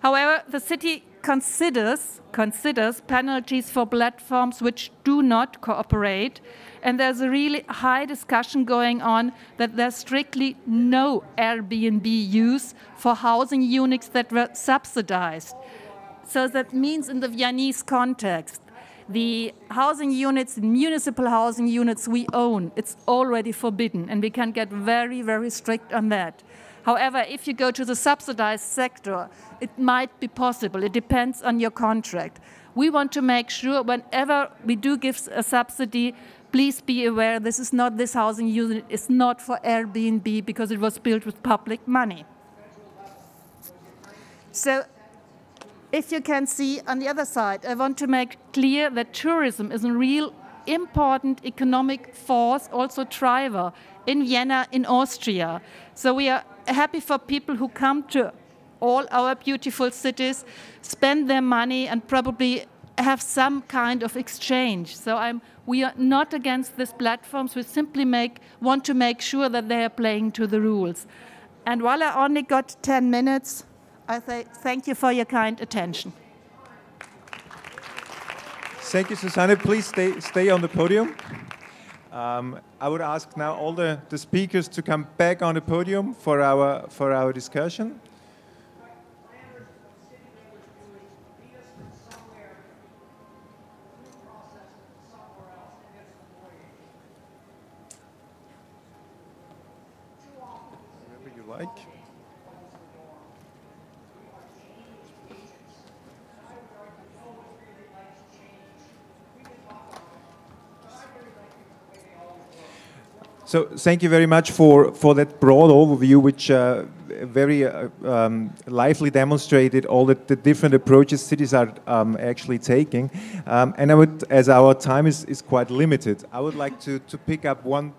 However, the city considers penalties for platforms which do not cooperate, and there's a really high discussion going on that there's strictly no Airbnb use for housing units that were subsidized. So that means in the Viennese context, the housing units, municipal housing units we own, it's already forbidden, and we can get very, very strict on that. However, if you go to the subsidized sector, it might be possible. It depends on your contract. We want to make sure whenever we do give a subsidy, please be aware this is not, this housing unit is not for Airbnb because it was built with public money. So if you can see on the other side, I want to make clear that tourism is a real important economic force, also driver, in Vienna, in Austria. So we are happy for people who come to all our beautiful cities, spend their money and probably have some kind of exchange. So we are not against these platforms. We simply want to make sure that they are playing to the rules. And while I only got 10 minutes, I thank you for your kind attention. Thank you, Susanne. Please stay on the podium. I would ask now all the speakers to come back on the podium for our discussion. Whatever you like. So thank you very much for that broad overview, which very lively demonstrated all the different approaches cities are actually taking. And I would, as our time is quite limited, I would like to pick up one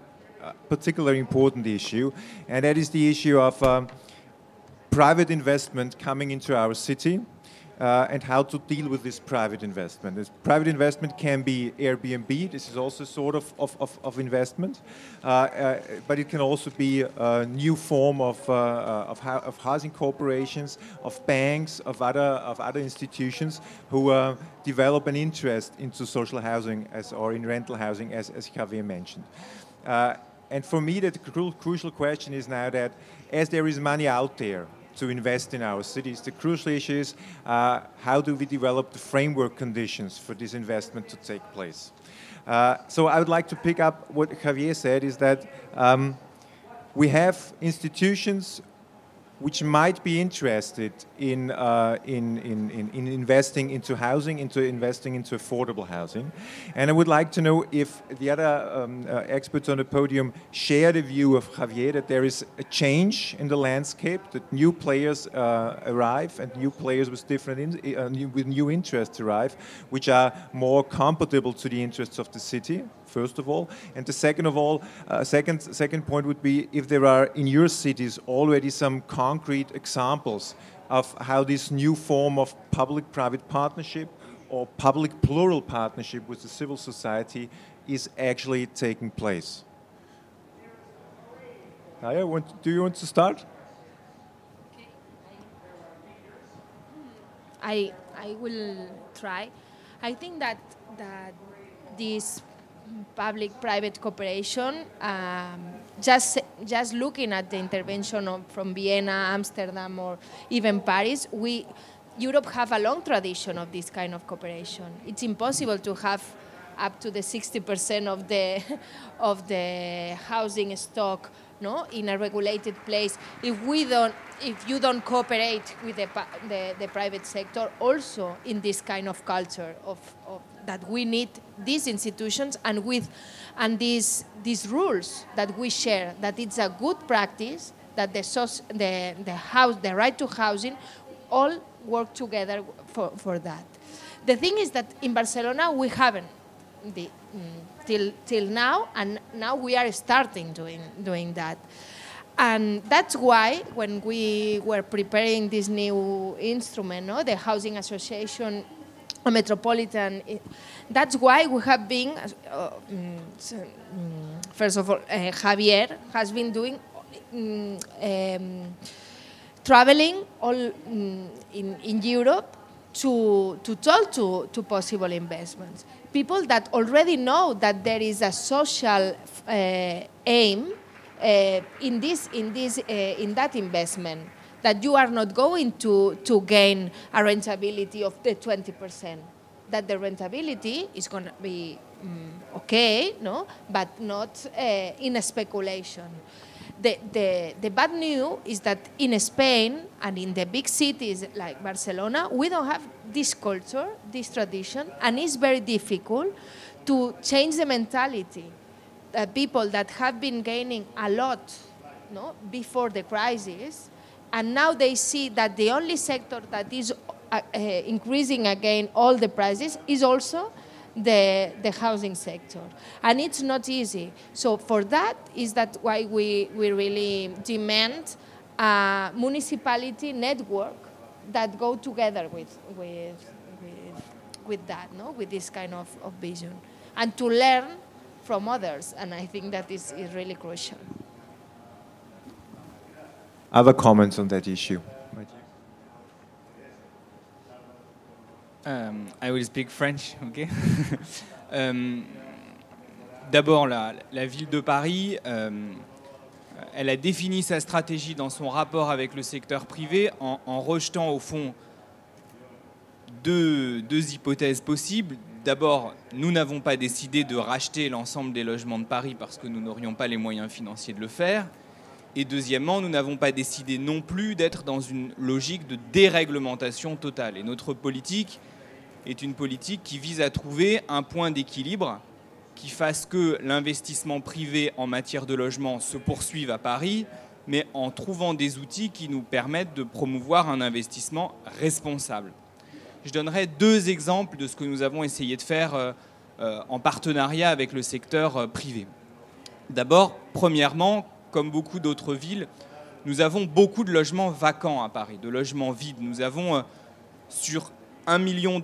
particular important issue, and that is the issue of private investment coming into our city. And how to deal with this private investment. This private investment can be Airbnb, this is also sort of investment, but it can also be a new form of housing corporations, of banks, of other institutions who develop an interest into social housing or in rental housing, as Xavier mentioned. And for me, the crucial question is now that as there is money out there to invest in our cities, the crucial issue is how do we develop the framework conditions for this investment to take place. So I would like to pick up what Xavier said, is that we have institutions which might be interested in investing into housing, into affordable housing. And I would like to know if the other experts on the podium share the view of Xavier that there is a change in the landscape, that new players arrive and new players with new interests arrive, which are more compatible to the interests of the city. First of all, and the second of all, second point would be if there are in your cities already some concrete examples of how this new form of public-private partnership or public-plural partnership with the civil society is actually taking place. Laia, do you want to start? Okay. I will try. I think that this public-private cooperation, just looking at the intervention from Vienna, Amsterdam, or even Paris, Europe have a long tradition of this kind of cooperation. It's impossible to have up to the 60% of the housing stock no, in a regulated place, if you don't cooperate with the private sector, also in this kind of culture of that we need these institutions and these rules that we share, that it's a good practice that the right to housing all work together for that. The thing is that in Barcelona we haven't till now, and now we are starting doing that. And that's why when we were preparing this new instrument, no, the Housing Association Metropolitan, that's why we have been, first of all, Xavier has been doing traveling all in Europe to talk to possible investments. People that already know that there is a social aim in that investment, that you are not going to gain a rentability of the 20%, that the rentability is going to be okay, no, but not in a speculation. The bad news is that in Spain and in the big cities like Barcelona, we don't have this culture, this tradition, and it's very difficult to change the mentality. People that have been gaining a lot, no, before the crisis, and now they see that the only sector that is increasing again all the prices is also the housing sector, and it's not easy. So for that is that why we really demand a municipality network that go together with that, no, with this kind of vision, and to learn from others, and I think that is really crucial. Other comments on that issue? I will speak French, ok. D'abord, la ville de Paris, elle a défini sa stratégie dans son rapport avec le secteur privé en rejetant au fond deux hypothèses possibles. D'abord, nous n'avons pas décidé de racheter l'ensemble des logements de Paris parce que nous n'aurions pas les moyens financiers de le faire. Et deuxièmement, nous n'avons pas décidé non plus d'être dans une logique de déréglementation totale. Et notre politique est une politique qui vise à trouver un point d'équilibre qui fasse que l'investissement privé en matière de logement se poursuive à Paris, mais en trouvant des outils qui nous permettent de promouvoir un investissement responsable. Je donnerai deux exemples de ce que nous avons essayé de faire en partenariat avec le secteur privé. D'abord, premièrement, comme beaucoup d'autres villes, nous avons beaucoup de logements vacants à Paris, de logements vides. Nous avons sur 1 200 000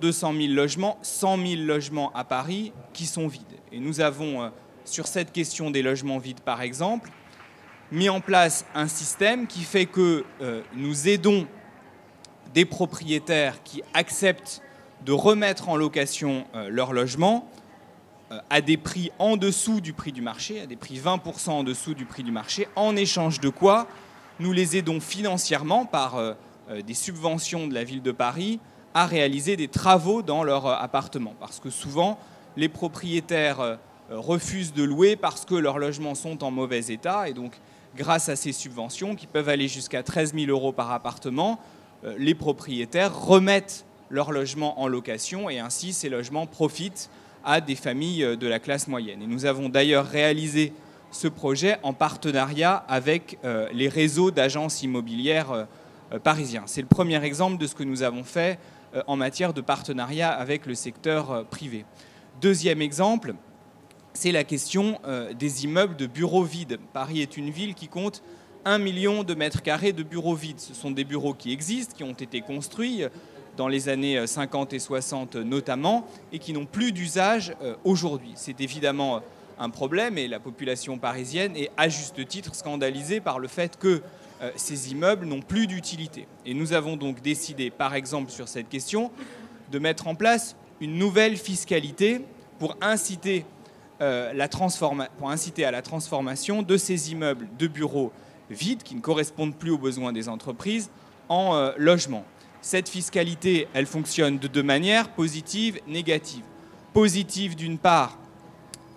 logements, 100 000 logements à Paris qui sont vides. Et nous avons, sur cette question des logements vides par exemple, mis en place un système qui fait que nous aidons des propriétaires qui acceptent de remettre en location leur logement à des prix en dessous du prix du marché, à des prix 20% en dessous du prix du marché, en échange de quoi nous les aidons financièrement par des subventions de la ville de Paris à réaliser des travaux dans leur appartement. Parce que souvent, les propriétaires refusent de louer parce que leurs logements sont en mauvais état. Et donc, grâce à ces subventions, qui peuvent aller jusqu'à 13 000 € par appartement, les propriétaires remettent leur logement en location et ainsi ces logements profitent à des familles de la classe moyenne. Et nous avons d'ailleurs réalisé ce projet en partenariat avec les réseaux d'agences immobilières parisiens. C'est le premier exemple de ce que nous avons fait en matière de partenariat avec le secteur privé. Deuxième exemple, c'est la question des immeubles de bureaux vides. Paris est une ville qui compte 1 million de mètres carrés de bureaux vides. Ce sont des bureaux qui existent, qui ont été construits dans les années 50 et 60 notamment, et qui n'ont plus d'usage aujourd'hui. C'est évidemment un problème, et la population parisienne est à juste titre scandalisée par le fait que ces immeubles n'ont plus d'utilité. Et nous avons donc décidé, par exemple sur cette question, de mettre en place une nouvelle fiscalité pour inciter, à la transformation de ces immeubles de bureaux vides, qui ne correspondent plus aux besoins des entreprises, en logement. Cette fiscalité, elle fonctionne de deux manières, positive, négative. Positive d'une part,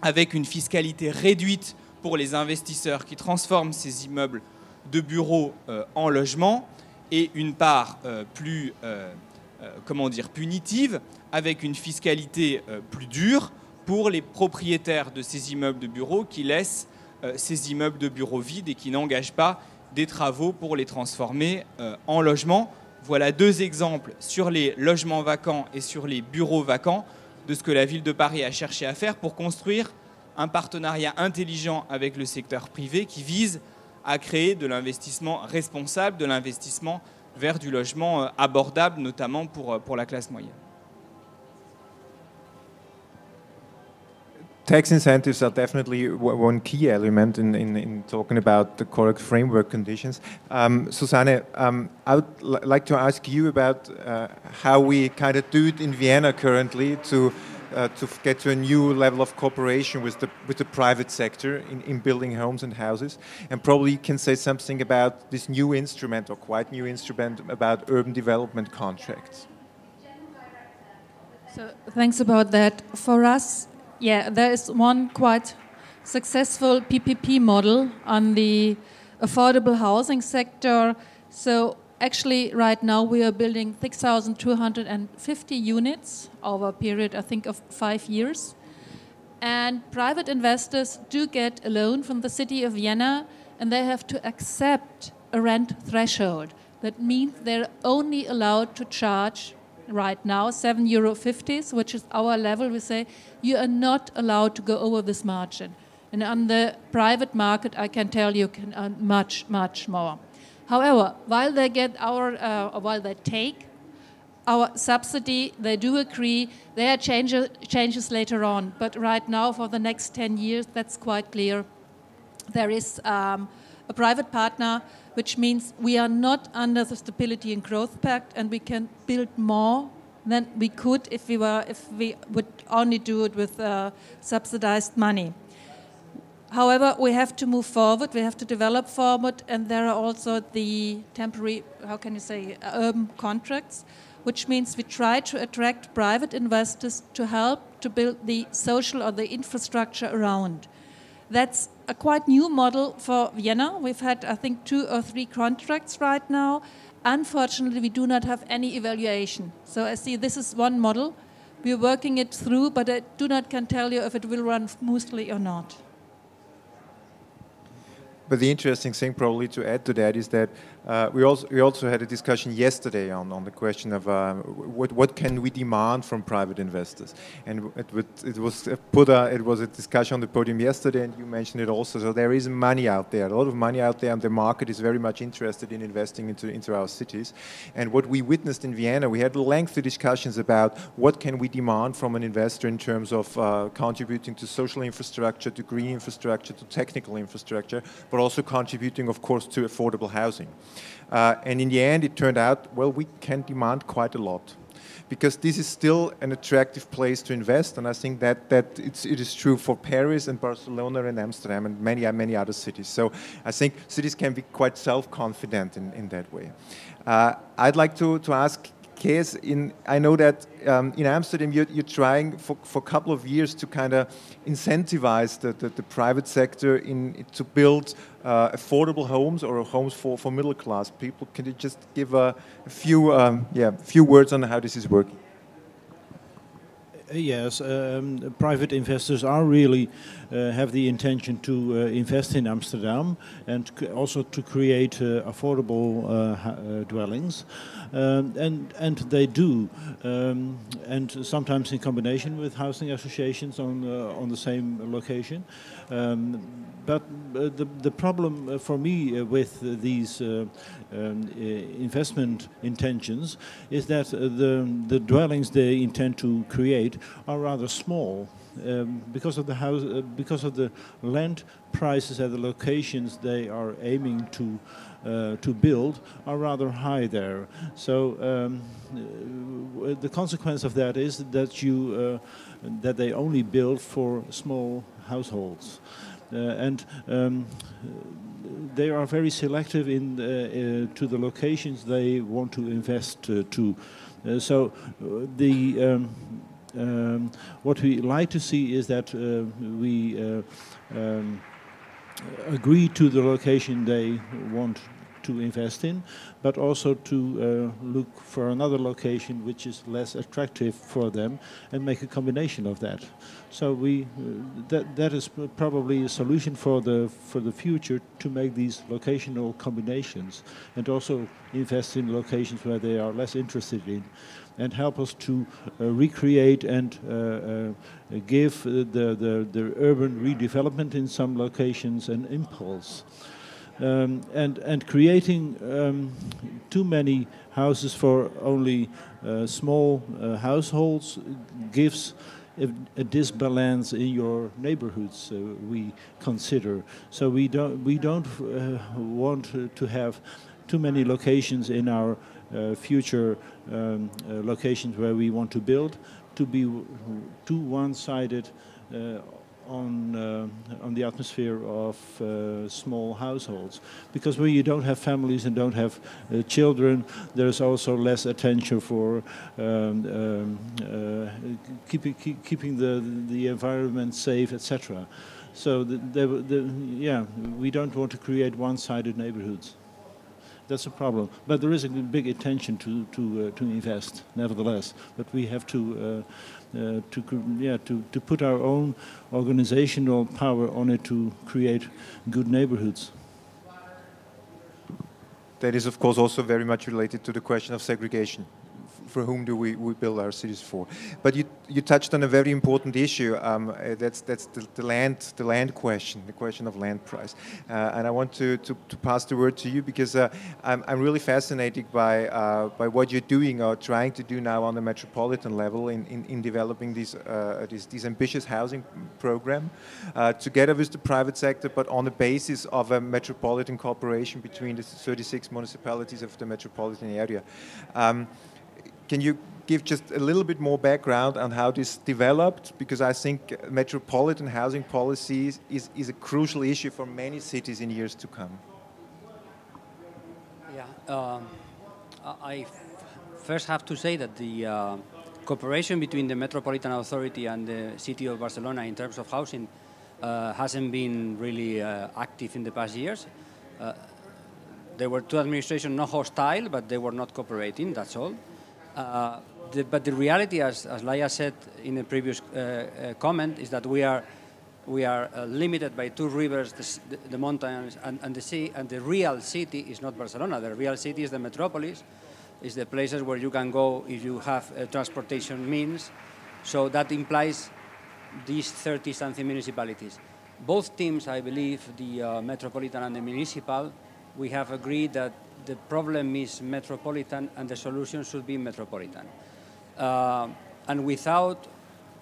avec une fiscalité réduite pour les investisseurs qui transforment ces immeubles de bureaux en logements et une part plus punitive avec une fiscalité plus dure pour les propriétaires de ces immeubles de bureaux qui laissent ces immeubles de bureaux vides et qui n'engagent pas des travaux pour les transformer en logements. Voilà deux exemples sur les logements vacants et sur les bureaux vacants de ce que la ville de Paris a cherché à faire pour construire un partenariat intelligent avec le secteur privé qui vise à créer de l'investissement responsable, de l'investissement vers du logement abordable, notamment pour la classe moyenne. Tax incentives are definitely one key element in talking about the correct framework conditions. Susanne, I would like to ask you about how we kind of do it in Vienna currently to get to a new level of cooperation with the private sector in building homes and houses. And probably you can say something about this new instrument, or quite new instrument, about urban development contracts. So thanks about that. For us, yeah, there is one quite successful PPP model on the affordable housing sector. So actually right now we are building 6,250 units over a period, I think, of 5 years. And private investors do get a loan from the city of Vienna, and they have to accept a rent threshold. That means they're only allowed to charge right now €7.50, which is our level. We say you are not allowed to go over this margin, and on the private market I can tell you can earn much more. However, while they take our subsidy, they do agree there are changes later on, but right now for the next 10 years, that's quite clear, there is a private partner, which means we are not under the Stability and Growth Pact, and we can build more than we could if we would only do it with subsidized money. However, we have to move forward, we have to develop forward, and there are also the temporary, urban contracts, which means we try to attract private investors to help to build the social or the infrastructure around. That's a quite new model for Vienna. We've had, I think, 2 or 3 contracts right now. Unfortunately, we do not have any evaluation. So I see this is one model. We're working it through, but I do not can tell you if it will run smoothly or not. But the interesting thing probably to add to that is that we also had a discussion yesterday on the question of what can we demand from private investors, and it was a discussion on the podium yesterday, and you mentioned it also. So there is money out there, a lot of money out there, and the market is very much interested in investing into our cities. And what we witnessed in Vienna, we had lengthy discussions about what can we demand from an investor in terms of contributing to social infrastructure, to green infrastructure, to technical infrastructure, but also contributing, of course, to affordable housing. And in the end, it turned out, well, we can demand quite a lot, because this is still an attractive place to invest, and I think that it is true for Paris and Barcelona and Amsterdam and many other cities. So I think cities can be quite self-confident in that way. I'd like to ask Kees, I know that in Amsterdam you're trying for a couple of years to kind of incentivize the private sector to build affordable homes or homes for middle class people. Can you just give a few words on how this is working? Yes, private investors are really have the intention to invest in Amsterdam and also to create affordable dwellings, and they do, and sometimes in combination with housing associations on the same location. But the problem for me with these investment intentions is that the dwellings they intend to create are rather small. Because of the land prices at the locations they are aiming to build are rather high there. So the consequence of that is that they only build for small households, and they are very selective to the locations they want to invest to. What we like to see is that we agree to the location they want to invest in, but also to look for another location which is less attractive for them and make a combination of that. So we that is probably a solution for the future, to make these locational combinations and also invest in locations where they are less interested in, and help us to recreate and give the urban redevelopment in some locations an impulse. And creating too many houses for only small households gives a disbalance in your neighborhoods, we consider. So we don't want to have too many locations in our future locations where we want to build to be too one-sided on the atmosphere of small households, because when you don't have families and don't have children, there's also less attention for keeping the environment safe, etc. So we don't want to create one-sided neighborhoods. That's a problem, but there is a big intention to invest nevertheless, but we have to put our own organizational power on it to create good neighborhoods. That is, of course, also very much related to the question of segregation. For whom do we build our cities for? But you touched on a very important issue. That's the land question, the question of land price. And I want to pass the word to you, because I'm really fascinated by what you're doing or trying to do now on the metropolitan level in developing these ambitious housing program together with the private sector, but on the basis of a metropolitan cooperation between the 36 municipalities of the metropolitan area. Can you give just a little bit more background on how this developed? Because I think metropolitan housing policy is a crucial issue for many cities in years to come. Yeah, I first have to say that the cooperation between the Metropolitan Authority and the City of Barcelona in terms of housing hasn't been really active in the past years. There were two administrations not hostile, but they were not cooperating, that's all. But the reality, as Laia said in a previous comment, is that we are limited by two rivers, the mountains and the sea, and the real city is not Barcelona. The real city is the metropolis, is the places where you can go if you have transportation means. So that implies these 30-something municipalities. Both teams, I believe, the metropolitan and the municipal, we have agreed that the problem is metropolitan and the solution should be metropolitan. And without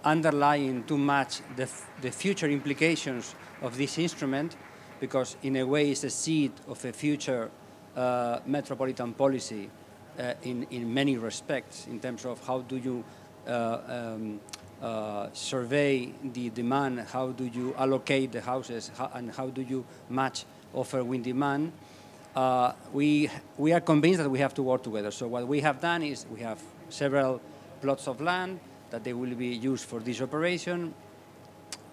underlying too much the future implications of this instrument, because in a way it's a seed of a future metropolitan policy in many respects, in terms of how do you survey the demand, how do you allocate the houses, and how do you match offer with demand. We are convinced that we have to work together. So what we have done is we have several plots of land that they will be used for this operation.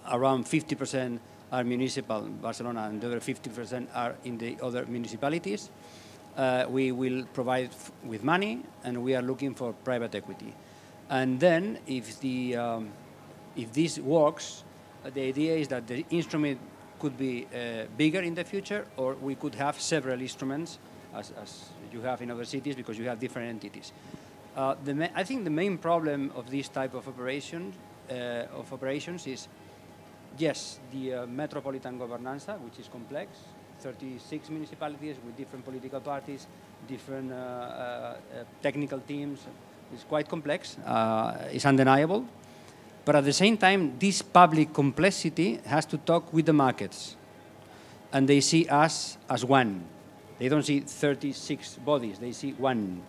Around 50% are municipal in Barcelona, and the other 50% are in the other municipalities. We will provide with money, and we are looking for private equity. And then if this works, the idea is that the instrument could be bigger in the future, or we could have several instruments, as you have in other cities, because you have different entities. I think the main problem of this type of operations is, yes, the metropolitan governanza, which is complex, 36 municipalities with different political parties, different technical teams. It's quite complex, it's undeniable. But at the same time, this public complexity has to talk with the markets. And they see us as one. They don't see 36 bodies, they see one.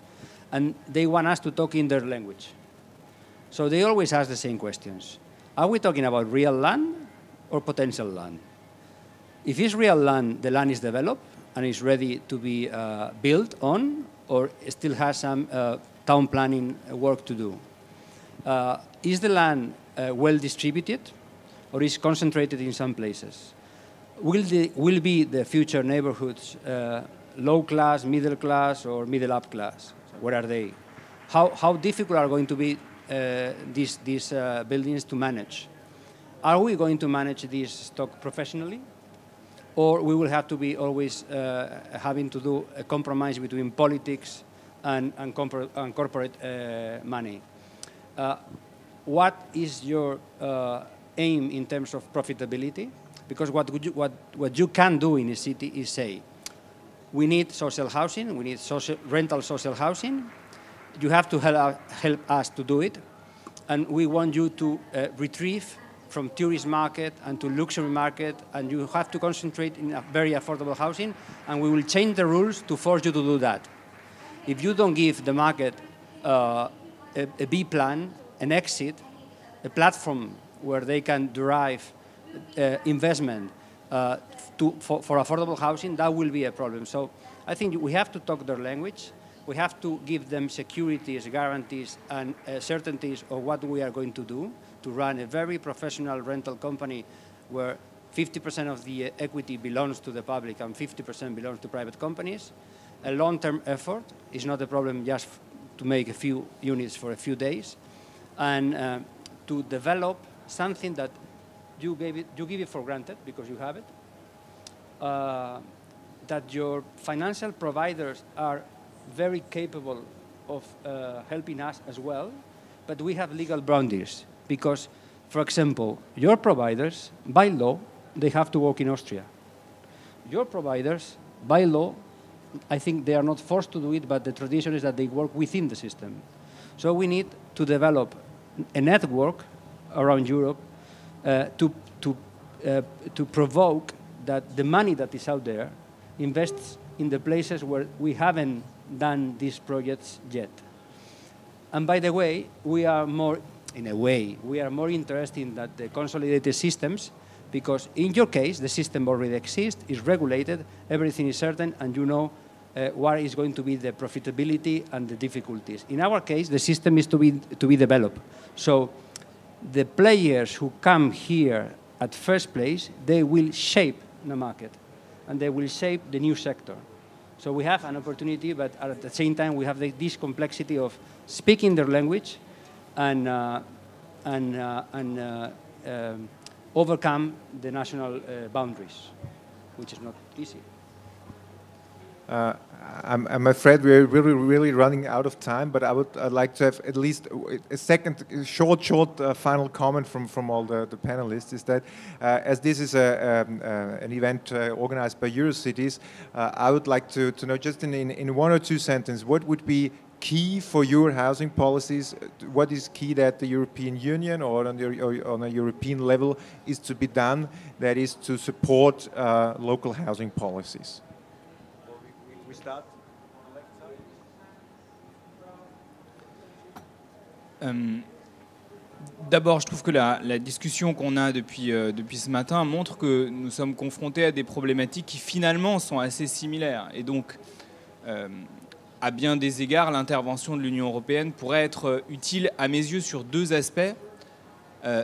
And they want us to talk in their language. So they always ask the same questions. Are we talking about real land or potential land? If it's real land, the land is developed and is ready to be built on, or still has some town planning work to do. Is the land well distributed, or is concentrated in some places? will be the future neighborhoods low class, middle class, or middle up class? Where are they? How difficult are going to be these buildings to manage? Are we going to manage this stock professionally? Or we will have to be always having to do a compromise between politics and corporate money. What is your aim in terms of profitability? Because what you can do in a city is say, we need social housing, we need rental social housing, you have to help us to do it, and we want you to retrieve from tourist market and to luxury market, and you have to concentrate in a very affordable housing, and we will change the rules to force you to do that. If you don't give the market a B plan, an exit, a platform where they can derive investment for affordable housing, that will be a problem. So I think we have to talk their language. We have to give them securities, guarantees, and certainties of what we are going to do to run a very professional rental company where 50% of the equity belongs to the public and 50% belongs to private companies. A long-term effort is not a problem just to make a few units for a few days, and to develop something that you give it for granted because you have it, that your financial providers are very capable of helping us as well, but we have legal boundaries. Because, for example, your providers, by law, they have to work in Austria. Your providers, by law, I think they are not forced to do it, but the tradition is that they work within the system. So we need to develop a network around Europe to provoke that the money that is out there invests in the places where we haven't done these projects yet. And by the way, we are more... In a way, we are more interested in that the consolidated systems, because in your case, the system already exists, is regulated, everything is certain, and you know what is going to be the profitability and the difficulties. In our case, the system is to be developed. So the players who come here at first place, they will shape the market, and they will shape the new sector. So we have an opportunity, but at the same time, we have this complexity of speaking their language, and overcome the national boundaries, which is not easy. I'm afraid we're really running out of time, but I'd like to have at least a second short final comment from all the panelists, is that as this is an event organized by Eurocities, I would like to know just in one or two sentences, what would be key for your housing policies? What is key that the European Union or on a European level is to be done, that is to support local housing policies? We start. D'abord, je trouve que la discussion qu'on a depuis ce matin montre que nous sommes confrontés à des problématiques qui finalement sont assez similaires, et donc à bien des égards, l'intervention de l'Union européenne pourrait être utile à mes yeux sur deux aspects.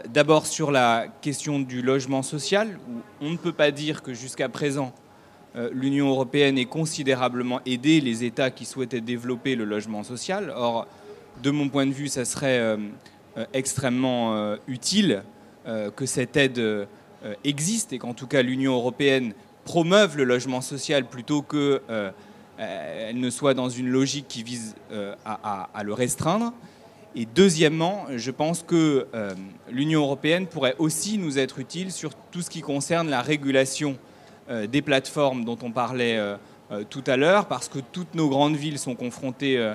D'abord sur la question du logement social, où on ne peut pas dire que jusqu'à présent, l'Union européenne ait considérablement aidé les États qui souhaitaient développer le logement social. Or, de mon point de vue, ça serait extrêmement utile que cette aide existe, et qu'en tout cas l'Union européenne promeuve le logement social plutôt que... elle ne soit dans une logique qui vise à le restreindre. Et deuxièmement, je pense que l'Union européenne pourrait aussi nous être utile sur tout ce qui concerne la régulation des plateformes dont on parlait tout à l'heure, parce que toutes nos grandes villes sont confrontées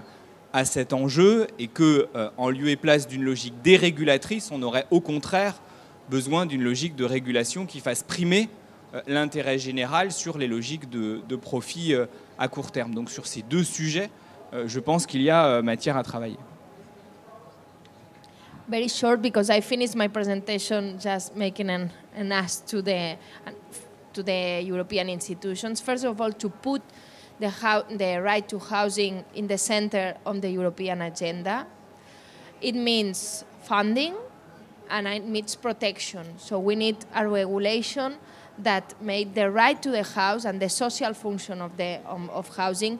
à cet enjeu, et que, en lieu et place d'une logique dérégulatrice, on aurait au contraire besoin d'une logique de régulation qui fasse primer l'intérêt général sur les logiques de profit à court terme. Donc sur ces deux sujets, je pense qu'il y a matière à travailler. Very short, because I finished my presentation just making an ask to the European institutions. First of all, to put the right to housing in the center of the European agenda. It means funding, and it means protection. So we need a regulation that made the right to the house and the social function of the of housing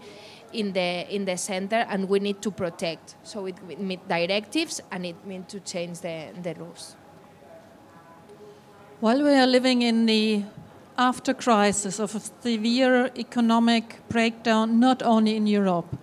in the center, and we need to protect. So it means directives, and it means to change the rules. While we are living in the after crisis of a severe economic breakdown, not only in Europe,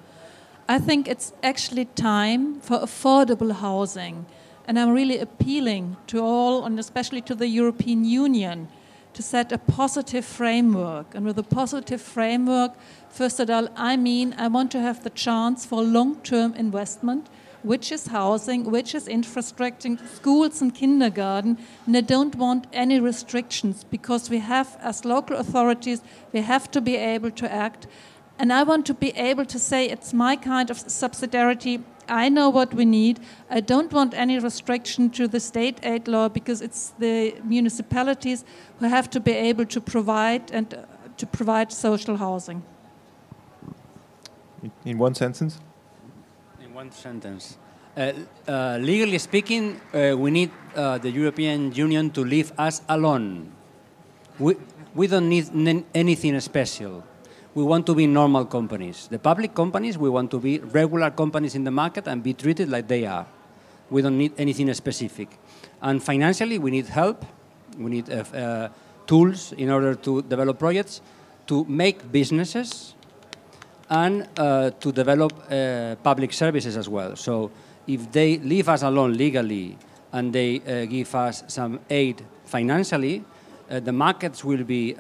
I think it's actually time for affordable housing. And I'm really appealing to all, and especially to the European Union, to set a positive framework. And with a positive framework, first of all, I mean, I want to have the chance for long-term investment, which is housing, which is infrastructure, schools and kindergarten. And I don't want any restrictions, because we have, as local authorities, we have to be able to act. And I want to be able to say it's my kind of subsidiarity. I know what we need. I don't want any restriction to the state aid law, because it's the municipalities who have to be able to provide, and to provide social housing. In one sentence? In one sentence. Legally speaking, we need the European Union to leave us alone. We don't need anything special. We want to be normal companies. The public companies, we want to be regular companies in the market and be treated like they are. We don't need anything specific. And financially, we need help. We need tools in order to develop projects, to make businesses, and to develop public services as well. So if they leave us alone legally and they give us some aid financially, the markets will be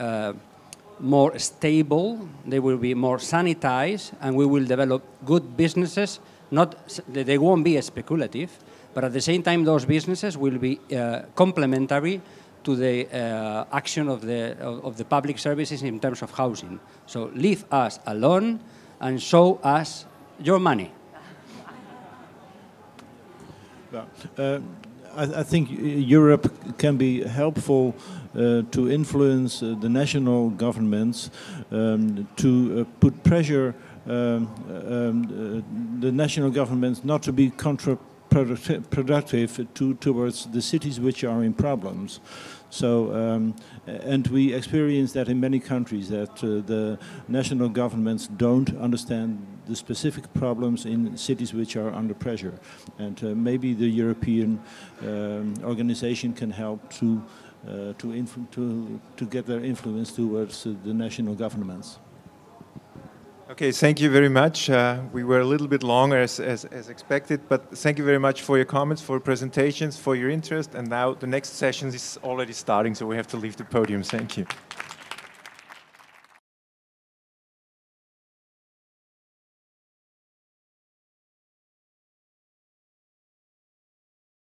more stable, they will be more sanitized, and we will develop good businesses. Not, they won't be speculative, but at the same time, those businesses will be complementary to the action of the public services in terms of housing. So leave us alone and show us your money. I think Europe can be helpful to influence the national governments, to put pressure the national governments not to be counterproductive towards the cities which are in problems. So, and we experience that in many countries, that the national governments don't understand the specific problems in cities which are under pressure. And maybe the European organization can help to get their influence towards the national governments. Okay, thank you very much. We were a little bit longer as expected, but thank you very much for your comments, for your presentations, for your interest. And now the next session is already starting, so we have to leave the podium. Thank you.